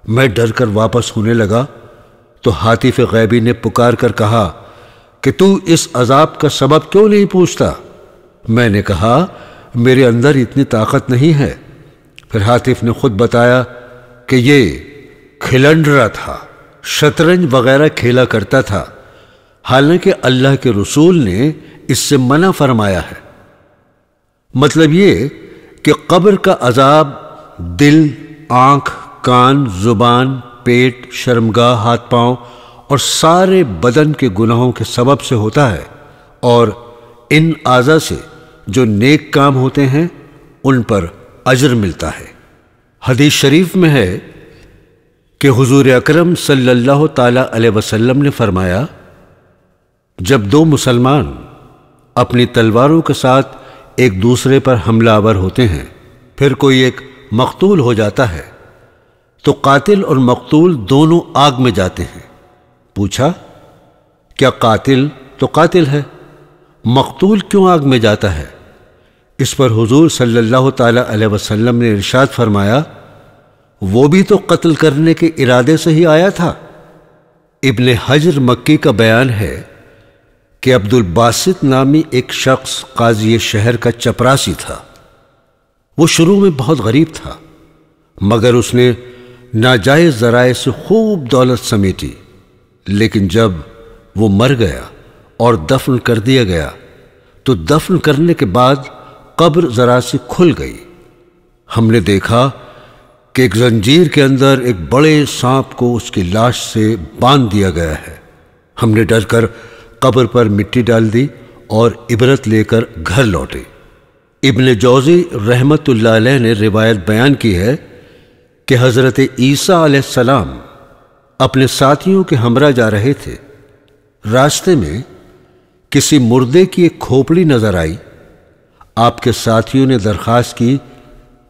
मैं डर कर वापस होने लगा तो हातिफ गैबी ने पुकार कर कहा कि तू इस अजाब का सबब क्यों नहीं पूछता? मैंने कहा, मेरे अंदर इतनी ताकत नहीं है। फिर हातिफ ने खुद बताया कि ये खिलंडरा था, शतरंज वगैरह खेला करता था, हालांकि अल्लाह के रसूल ने इससे मना फरमाया है। मतलब ये कि कब्र का अजाब दिल, आँख, कान, जुबान, पेट, शर्मगाह, हाथ पाँव और सारे बदन के गुनाहों के सबब से होता है और इन आज़ा से जो नेक काम होते हैं उन पर अजर मिलता है। हदीस शरीफ में है कि हुजूर अकरम सल्लल्लाहु ताला अलैहि वसल्लम ने फरमाया, जब 2 मुसलमान अपनी तलवारों के साथ एक दूसरे पर हमलावर होते हैं, फिर कोई एक मकतूल हो जाता है तो कातिल और मकतूल दोनों आग में जाते हैं। पूछा, क्या कातिल तो कातिल है, मकतूल क्यों आग में जाता है? इस पर हुजूर सल्लल्लाहु ताला अलैहि वसल्लम ने इरशाद फरमाया, वो भी तो कत्ल करने के इरादे से ही आया था। इब्ने हजर मक्की का बयान है कि अब्दुल बासित नामी एक शख्स काजी शहर का चपरासी था। वो शुरू में बहुत गरीब था, मगर उसने नाजायज़ ज़राए से खूब दौलत समेटी। लेकिन जब वो मर गया और दफन कर दिया गया तो दफन करने के बाद कब्र ज़रा सी खुल गई। हमने देखा कि एक जंजीर के अंदर एक बड़े सांप को उसकी लाश से बांध दिया गया है। हमने डरकर कब्र पर मिट्टी डाल दी और इबरत लेकर घर लौटे। इब्न जौज़ी रहमतुल्लाह अलैह ने रिवायत बयान की है कि हज़रत ईसा अलैहिस्सलाम अपने साथियों के हमरा जा रहे थे। रास्ते में किसी मुर्दे की एक खोपड़ी नज़र आई। आपके साथियों ने दरख्वास्त की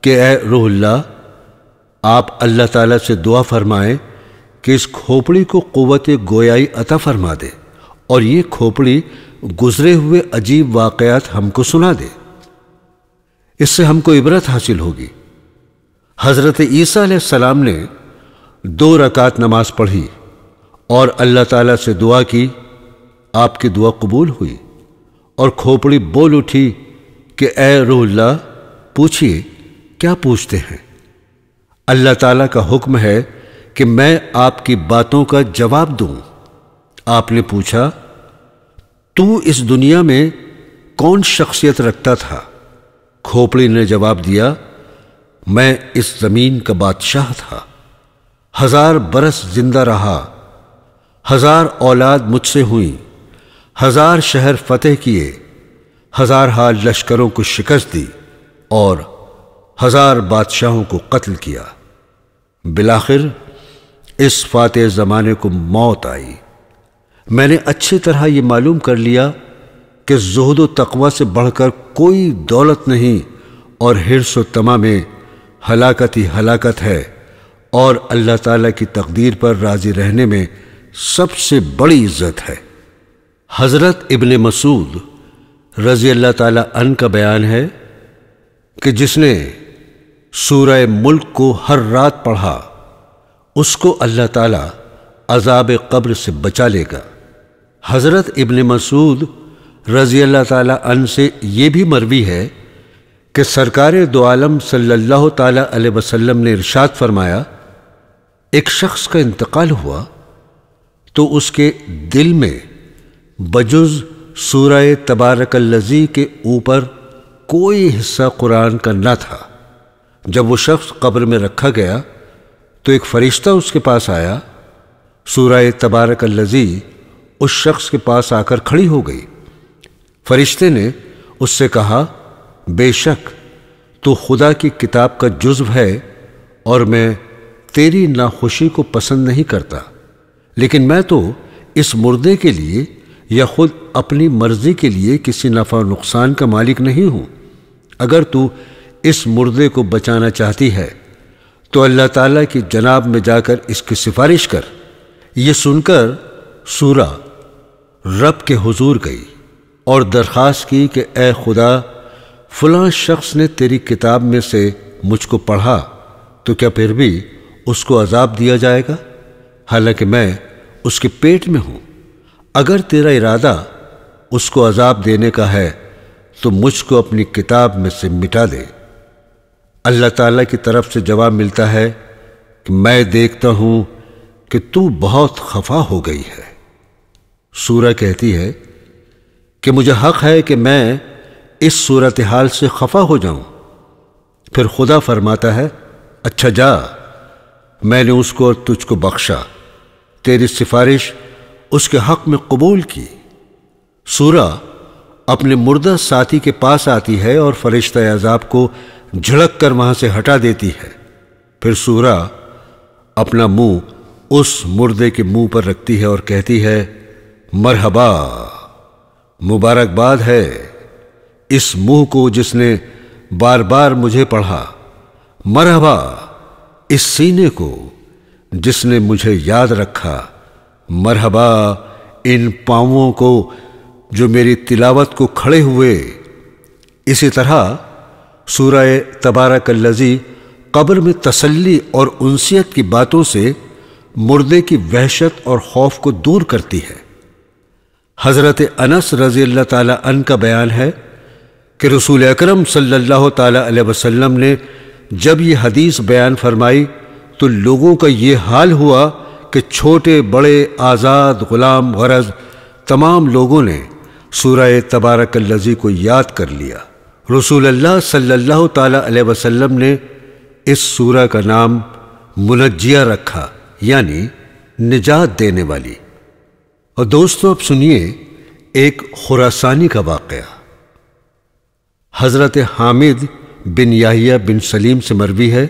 कि ए रूहुल्लाह, आप अल्लाह ताला से दुआ फरमाएं कि इस खोपड़ी को क़ुव्वत गोयाई अता फरमा दे और ये खोपड़ी गुज़रे हुए अजीब वाक़यात हमको सुना दे, इससे हमको इबरत हासिल होगी। हज़रत ईसा अलैहिस्सलाम ने 2 रकात नमाज पढ़ी और अल्लाह ताला से दुआ की। आपकी दुआ कबूल हुई और खोपड़ी बोल उठी कि ए रूहुल्लाह, पूछिए क्या पूछते हैं। अल्लाह ताला का हुक्म है कि मैं आपकी बातों का जवाब दूं। आपने पूछा, तू इस दुनिया में कौन शख्सियत रखता था? खोपड़ी ने जवाब दिया, मैं इस ज़मीन का बादशाह था, 1000 बरस जिंदा रहा, 1000 औलाद मुझसे हुई, 1000 शहर फतेह किए, 1000 हाल लश्करों को शिकस्त दी और 1000 बादशाहों को कत्ल किया। बिलाखिर इस फातह ज़माने को मौत आई। मैंने अच्छी तरह ये मालूम कर लिया कि ज़ुहद व तक़वा से बढ़कर कोई दौलत नहीं और हिर्स व तमा में हलाकत ही हलाकत है और अल्लाह ताला की तकदीर पर राज़ी रहने में सबसे बड़ी इज़्ज़त है। हज़रत इबन मसूद रज़ी अल्लाह ताला अन्हु का बयान है कि जिसने सूरह मुल्क को हर रात पढ़ा उसको अल्लाह ताला अज़ाब कब्र से बचा लेगा। हज़रत इबन मसूद रज़ी अल्लाह ताला अन्हु से ये भी मरवी है कि सरकारे दो आलम सल्लल्लाहु ताला अलैहि वसल्लम ने इरशाद फरमाया, एक शख्स का इंतकाल हुआ तो उसके दिल में बजुज़ सूरह तबारक लज़ी के ऊपर कोई हिस्सा कुरान का ना था। जब वो शख्स कब्र में रखा गया तो एक फ़रिश्ता उसके पास आया। सूरह तबारक लज़ी उस शख्स के पास आकर खड़ी हो गई। फ़रिश्ते ने उससे कहा, बेशक तो खुदा की किताब का जुज्व है और मैं तेरी नाखुशी को पसंद नहीं करता, लेकिन मैं तो इस मुर्दे के लिए या खुद अपनी मर्जी के लिए किसी नफ़ा नुकसान का मालिक नहीं हूँ। अगर तू इस मुर्दे को बचाना चाहती है तो अल्लाह ताला की जनाब में जाकर इसकी सिफारिश कर। ये सुनकर सूरा रब के हुजूर गई और दरख्वास्त की कि ए खुदा, फलां शख्स ने तेरी किताब में से मुझको पढ़ा तो क्या फिर भी उसको अजाब दिया जाएगा, हालांकि मैं उसके पेट में हूँ। अगर तेरा इरादा उसको अजाब देने का है तो मुझको अपनी किताब में से मिटा दे। अल्लाह ताला की तरफ से जवाब मिलता है कि मैं देखता हूँ कि तू बहुत खफा हो गई है। सूरह कहती है कि मुझे हक़ है कि मैं इस सूरत हाल से खफा हो जाऊं। फिर खुदा फरमाता है, अच्छा जा, मैंने उसको और तुझको बख्शा, तेरी सिफारिश उसके हक़ में कबूल की। सूरा अपने मुर्दा साथी के पास आती है और फरिश्ता अज़ाब को झड़क कर वहाँ से हटा देती है। फिर सूरा अपना मुंह उस मुर्दे के मुंह पर रखती है और कहती है, मरहबा, मुबारकबाद है इस मुंह को जिसने बार बार मुझे पढ़ा, मरहबा इस सीने को जिसने मुझे याद रखा, मरहबा इन पांवों को जो मेरी तिलावत को खड़े हुए। इसी तरह सूरह तबारक लज़ी कब्र में तसल्ली और उनसियत की बातों से मुर्दे की वहशत और खौफ को दूर करती है। हज़रत अनस रज़ी अल्लाह ताला अन्हु का बयान है कि रसूल अकरम सल्लल्लाहु ताला अलैहि वसल्लम ने जब ये हदीस बयान फरमाई तो लोगों का ये हाल हुआ कि छोटे बड़े आज़ाद ग़ुलाम गरज़ तमाम लोगों ने सूरह तबारक लज़ी को याद कर लिया। रसूल अल्लाह सल्लल्लाहु ताला अलैहि वसल्लम ने इस सूरह का नाम मुनज्जिया रखा, यानी निजात देने वाली। और दोस्तों, अब सुनिए एक खुरासानी का वाक़या। हज़रत हामिद बिन याहिया बिन सलीम से मरवी है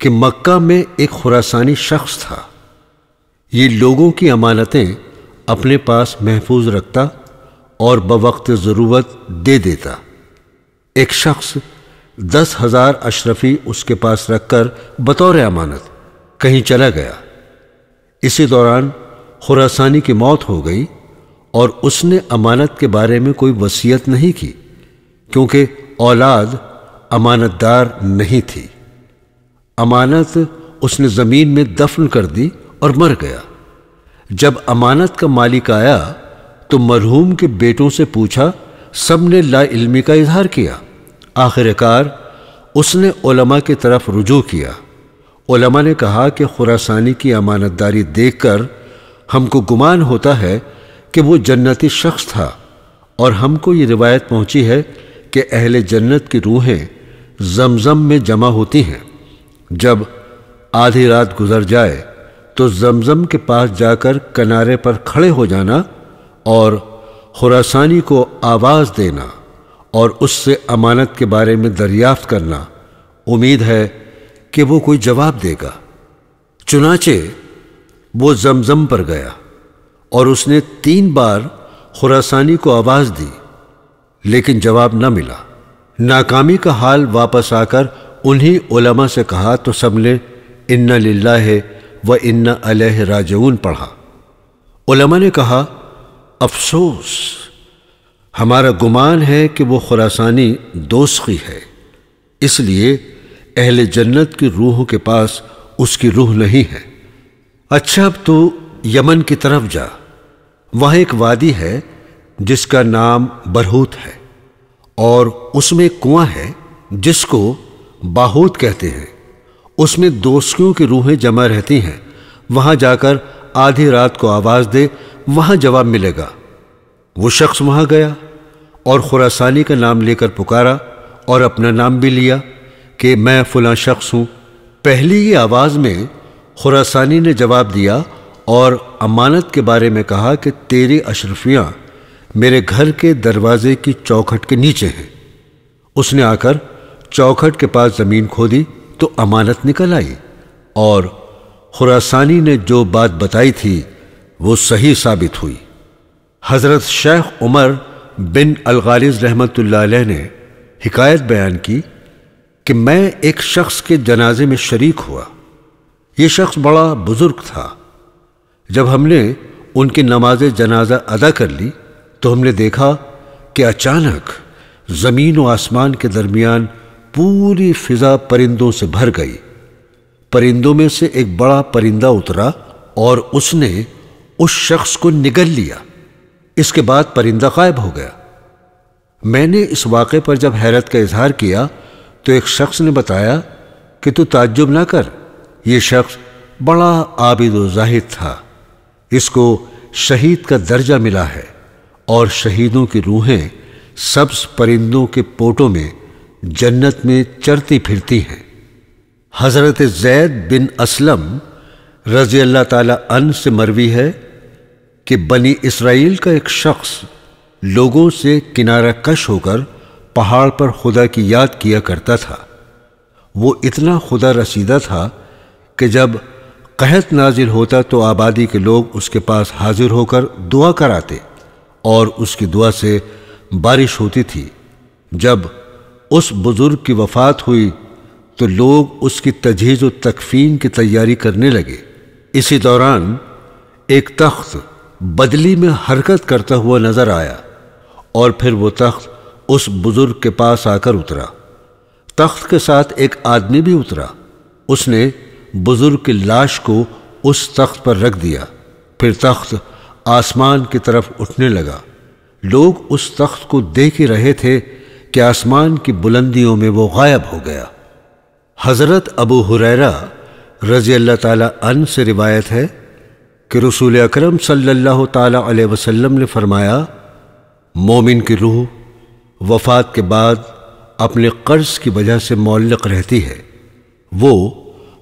कि मक्का में एक खुरासानी शख्स था। ये लोगों की अमानतें अपने पास महफूज रखता और बवक्त ज़रूरत दे देता। एक शख्स 10,000 अशरफी उसके पास रखकर बतौर अमानत कहीं चला गया। इसी दौरान खुरासानी की मौत हो गई और उसने अमानत के बारे में कोई वसीयत नहीं की क्योंकि औलाद अमानतदार नहीं थी। अमानत उसने ज़मीन में दफन कर दी और मर गया। जब अमानत का मालिक आया तो मरहूम के बेटों से पूछा, सब ने ला इल्मी का इजहार किया। आखिरकार उसने उलमा की तरफ रुजू किया। उलमा ने कहा कि खुरासानी की अमानतदारी देखकर हमको गुमान होता है कि वो जन्नती शख्स था और हमको ये रिवायत पहुंची है कि अहले जन्नत की रूहें जमजम में जमा होती हैं। जब आधी रात गुजर जाए तो जमजम के पास जाकर किनारे पर खड़े हो जाना और खुरासानी को आवाज़ देना और उससे अमानत के बारे में दरियाफ्त करना। उम्मीद है कि वो कोई जवाब देगा। चुनाचे वो जमजम पर गया और उसने 3 बार खुरासानी को आवाज़ दी, लेकिन जवाब न मिला। नाकामी का हाल वापस आकर उन्हीं उलमा से कहा तो सबने इन्ना लिल्लाहि व इन्ना अलैहि राजिऊन पढ़ा। उलमा ने कहा, अफसोस, हमारा गुमान है कि वो खुरासानी दोज़खी है, इसलिए अहले जन्नत की रूहों के पास उसकी रूह नहीं है। अच्छा, अब तो यमन की तरफ जा। वहाँ एक वादी है जिसका नाम बरहूत है और उसमें कुआं है जिसको बाहूत कहते हैं। उसमें दोज़खियों की रूहें जमा रहती हैं। वहाँ जाकर आधी रात को आवाज़ दे, वहाँ जवाब मिलेगा। वो शख्स वहाँ गया और खुरासानी का नाम लेकर पुकारा और अपना नाम भी लिया कि मैं फ़लाँ शख्स हूँ। पहली ही आवाज़ में खुरासानी ने जवाब दिया और अमानत के बारे में कहा कि तेरी अशरफियाँ मेरे घर के दरवाजे की चौखट के नीचे हैं। उसने आकर चौखट के पास ज़मीन खोदी तो अमानत निकल आई और खुरासानी ने जो बात बताई थी वो सही साबित हुई। हज़रत शेख उमर बिन अलगालिज रहमतुल्लाह अलैह ने हिकायत बयान की कि मैं एक शख्स के जनाजे में शरीक हुआ। ये शख्स बड़ा बुज़ुर्ग था। जब हमने उनकी नमाज जनाजा अदा कर ली तो हमने देखा कि अचानक ज़मीन व आसमान के दरमियान पूरी फ़िज़ा परिंदों से भर गई। परिंदों में से एक बड़ा परिंदा उतरा और उसने उस शख्स को निगल लिया। इसके बाद परिंदा गायब हो गया। मैंने इस वाक़े पर जब हैरत का इजहार किया तो एक शख्स ने बताया कि तू ताज्जुब ना कर, यह शख्स बड़ा आबिद व जाहिद था, इसको शहीद का दर्जा मिला है और शहीदों की रूहें सब्ज़ परिंदों के पोटों में जन्नत में चरती फिरती हैं। हज़रत ज़ैद बिन असलम रज़ी अल्लाह ताला अन्हु से मरवी है कि बनी इसराइल का एक शख्स लोगों से किनारा कश होकर पहाड़ पर खुदा की याद किया करता था। वो इतना खुदा रसीदा था कि जब कहत नाजिल होता तो आबादी के लोग उसके पास हाजिर होकर दुआ कराते और उसकी दुआ से बारिश होती थी। जब उस बुज़ुर्ग की वफ़ात हुई तो लोग उसकी तजहीज़ व तकफ़ीन की तैयारी करने लगे। इसी दौरान एक तख्त बदली में हरकत करता हुआ नज़र आया और फिर वो तख्त उस बुज़ुर्ग के पास आकर उतरा। तख्त के साथ एक आदमी भी उतरा। उसने बुज़ुर्ग की लाश को उस तख्त पर रख दिया। फिर तख्त आसमान की तरफ उठने लगा। लोग उस तख्त को देख ही रहे थे कि आसमान की बुलंदियों में वो गायब हो गया। हज़रत अबू हुरैरा रज़ी अल्लाह ताला अन्हु से रिवायत है कि रसूल अकरम सल्लल्लाहु ताला अलैहि वसल्लम ने फरमाया, मोमिन की रूह वफ़ात के बाद अपने कर्ज़ की वजह से मुअल्लक़ रहती है। वो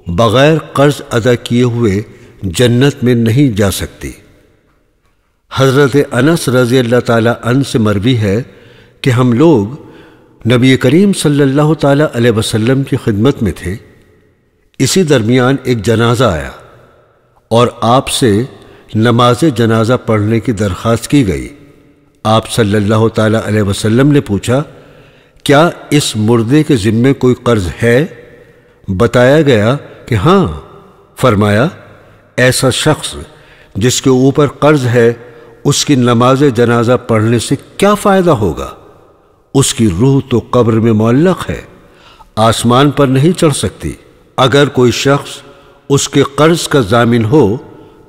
बग़ैर कर्ज़ अदा किए हुए जन्नत में नहीं जा सकती। हज़रत अनस रज़ी अल्लाह ताला अन्हु से मरवी है कि हम लोग नबी करीम सल्लल्लाहु ताला अलैहि वसल्लम की खिदमत में थे। इसी दरमियान एक जनाजा आया और आपसे नमाज जनाजा पढ़ने की दरख्वास्त की गई। आप सल्लल्लाहु ताला अलैहि वसल्लम ने पूछा, क्या इस मुर्दे के ज़िम्मे कोई कर्ज़ है? बताया गया कि हाँ। फरमाया, ऐसा शख्स जिसके ऊपर कर्ज़ है उसकी नमाज जनाजा पढ़ने से क्या फ़ायदा होगा? उसकी रूह तो कब्र में मुअल्लक़ है, आसमान पर नहीं चढ़ सकती। अगर कोई शख्स उसके कर्ज़ का जामिन हो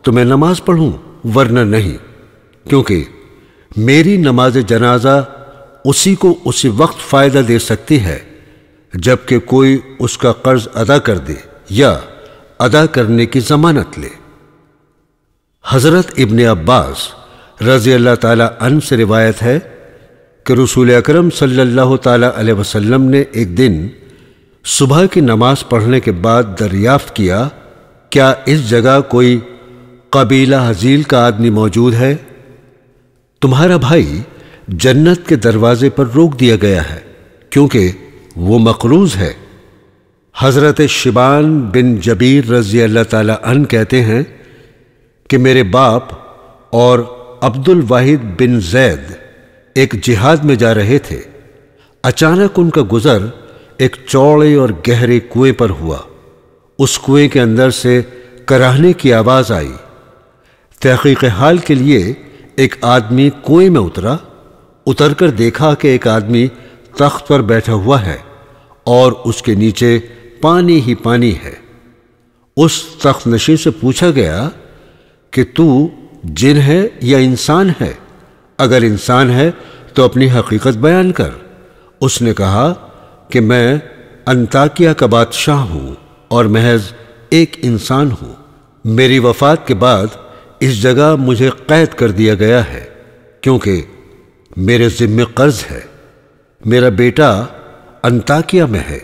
तो मैं नमाज पढ़ूं, वरना नहीं, क्योंकि मेरी नमाज जनाजा उसी को उसी वक्त फ़ायदा दे सकती है जबकि कोई उसका कर्ज़ अदा कर दे या अदा करने की ज़मानत ले। हज़रत इबन अब्बास रज़ी अल्लाह ताला अन्हु से रिवायत है कि रसूल अकरम सल्लल्लाहु ताला अलैहि वसल्लम ने एक दिन सुबह की नमाज पढ़ने के बाद दरियाफ़्त किया, क्या इस जगह कोई कबीला हज़ील का आदमी मौजूद है? तुम्हारा भाई जन्नत के दरवाज़े पर रोक दिया गया है क्योंकि वो मकरूज़ है। हज़रत शिबान बिन जबीर रज़ी अल्लाह ताला अन्हु कहते हैं कि मेरे बाप और अब्दुल वाहिद बिन ज़ैद एक जिहाद में जा रहे थे। अचानक उनका गुज़र एक चौड़े और गहरे कुएं पर हुआ। उस कुएं के अंदर से कराहने की आवाज़ आई। तहक़ीक़ हाल के लिए एक आदमी कुएं में उतरा। उतरकर देखा कि एक आदमी तख्त पर बैठा हुआ है और उसके नीचे पानी ही पानी है। उस तख्तनशी से पूछा गया कि तू जिन है या इंसान है? अगर इंसान है तो अपनी हकीकत बयान कर। उसने कहा कि मैं अंताकिया का बादशाह हूँ और महज एक इंसान हूँ। मेरी वफ़ात के बाद इस जगह मुझे क़ैद कर दिया गया है क्योंकि मेरे ज़िम्मे कर्ज़ है। मेरा बेटा अंताकिया में है,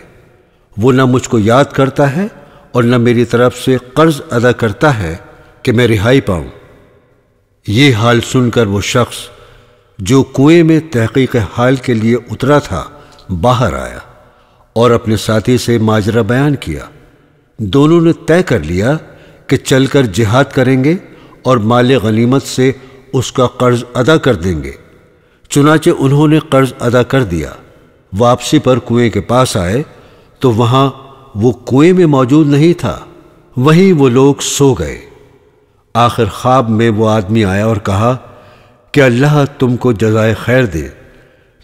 वो ना मुझको याद करता है और ना मेरी तरफ से कर्ज़ अदा करता है कि मैं रिहाई पाऊँ। ये हाल सुनकर वो शख्स जो कुएं में तहक़ीक़ हाल के लिए उतरा था बाहर आया और अपने साथी से माजरा बयान किया। दोनों ने तय कर लिया कि चलकर जिहाद करेंगे और माल गनीमत से उसका कर्ज़ अदा कर देंगे। चुनाचे उन्होंने कर्ज़ अदा कर दिया। वापसी पर कुएं के पास आए तो वहाँ वो कुएं में मौजूद नहीं था, वहीं वो लोग सो गए। आखिर ख्वाब में वो आदमी आया और कहा कि अल्लाह तुमको जज़ाए खैर दे,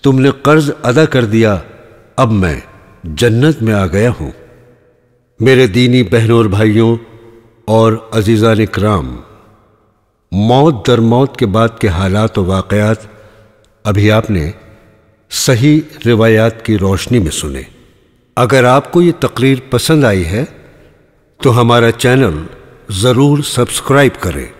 तुमने कर्ज़ अदा कर दिया, अब मैं जन्नत में आ गया हूँ। मेरे दीनी बहनों और भाइयों और अजीज़ान इकराम, मौत दर मौत के बाद के हालात और वाक़यात अभी आपने सही रिवायात की रोशनी में सुने। अगर आपको ये तकरीर पसंद आई है तो हमारा चैनल ज़रूर सब्सक्राइब करें।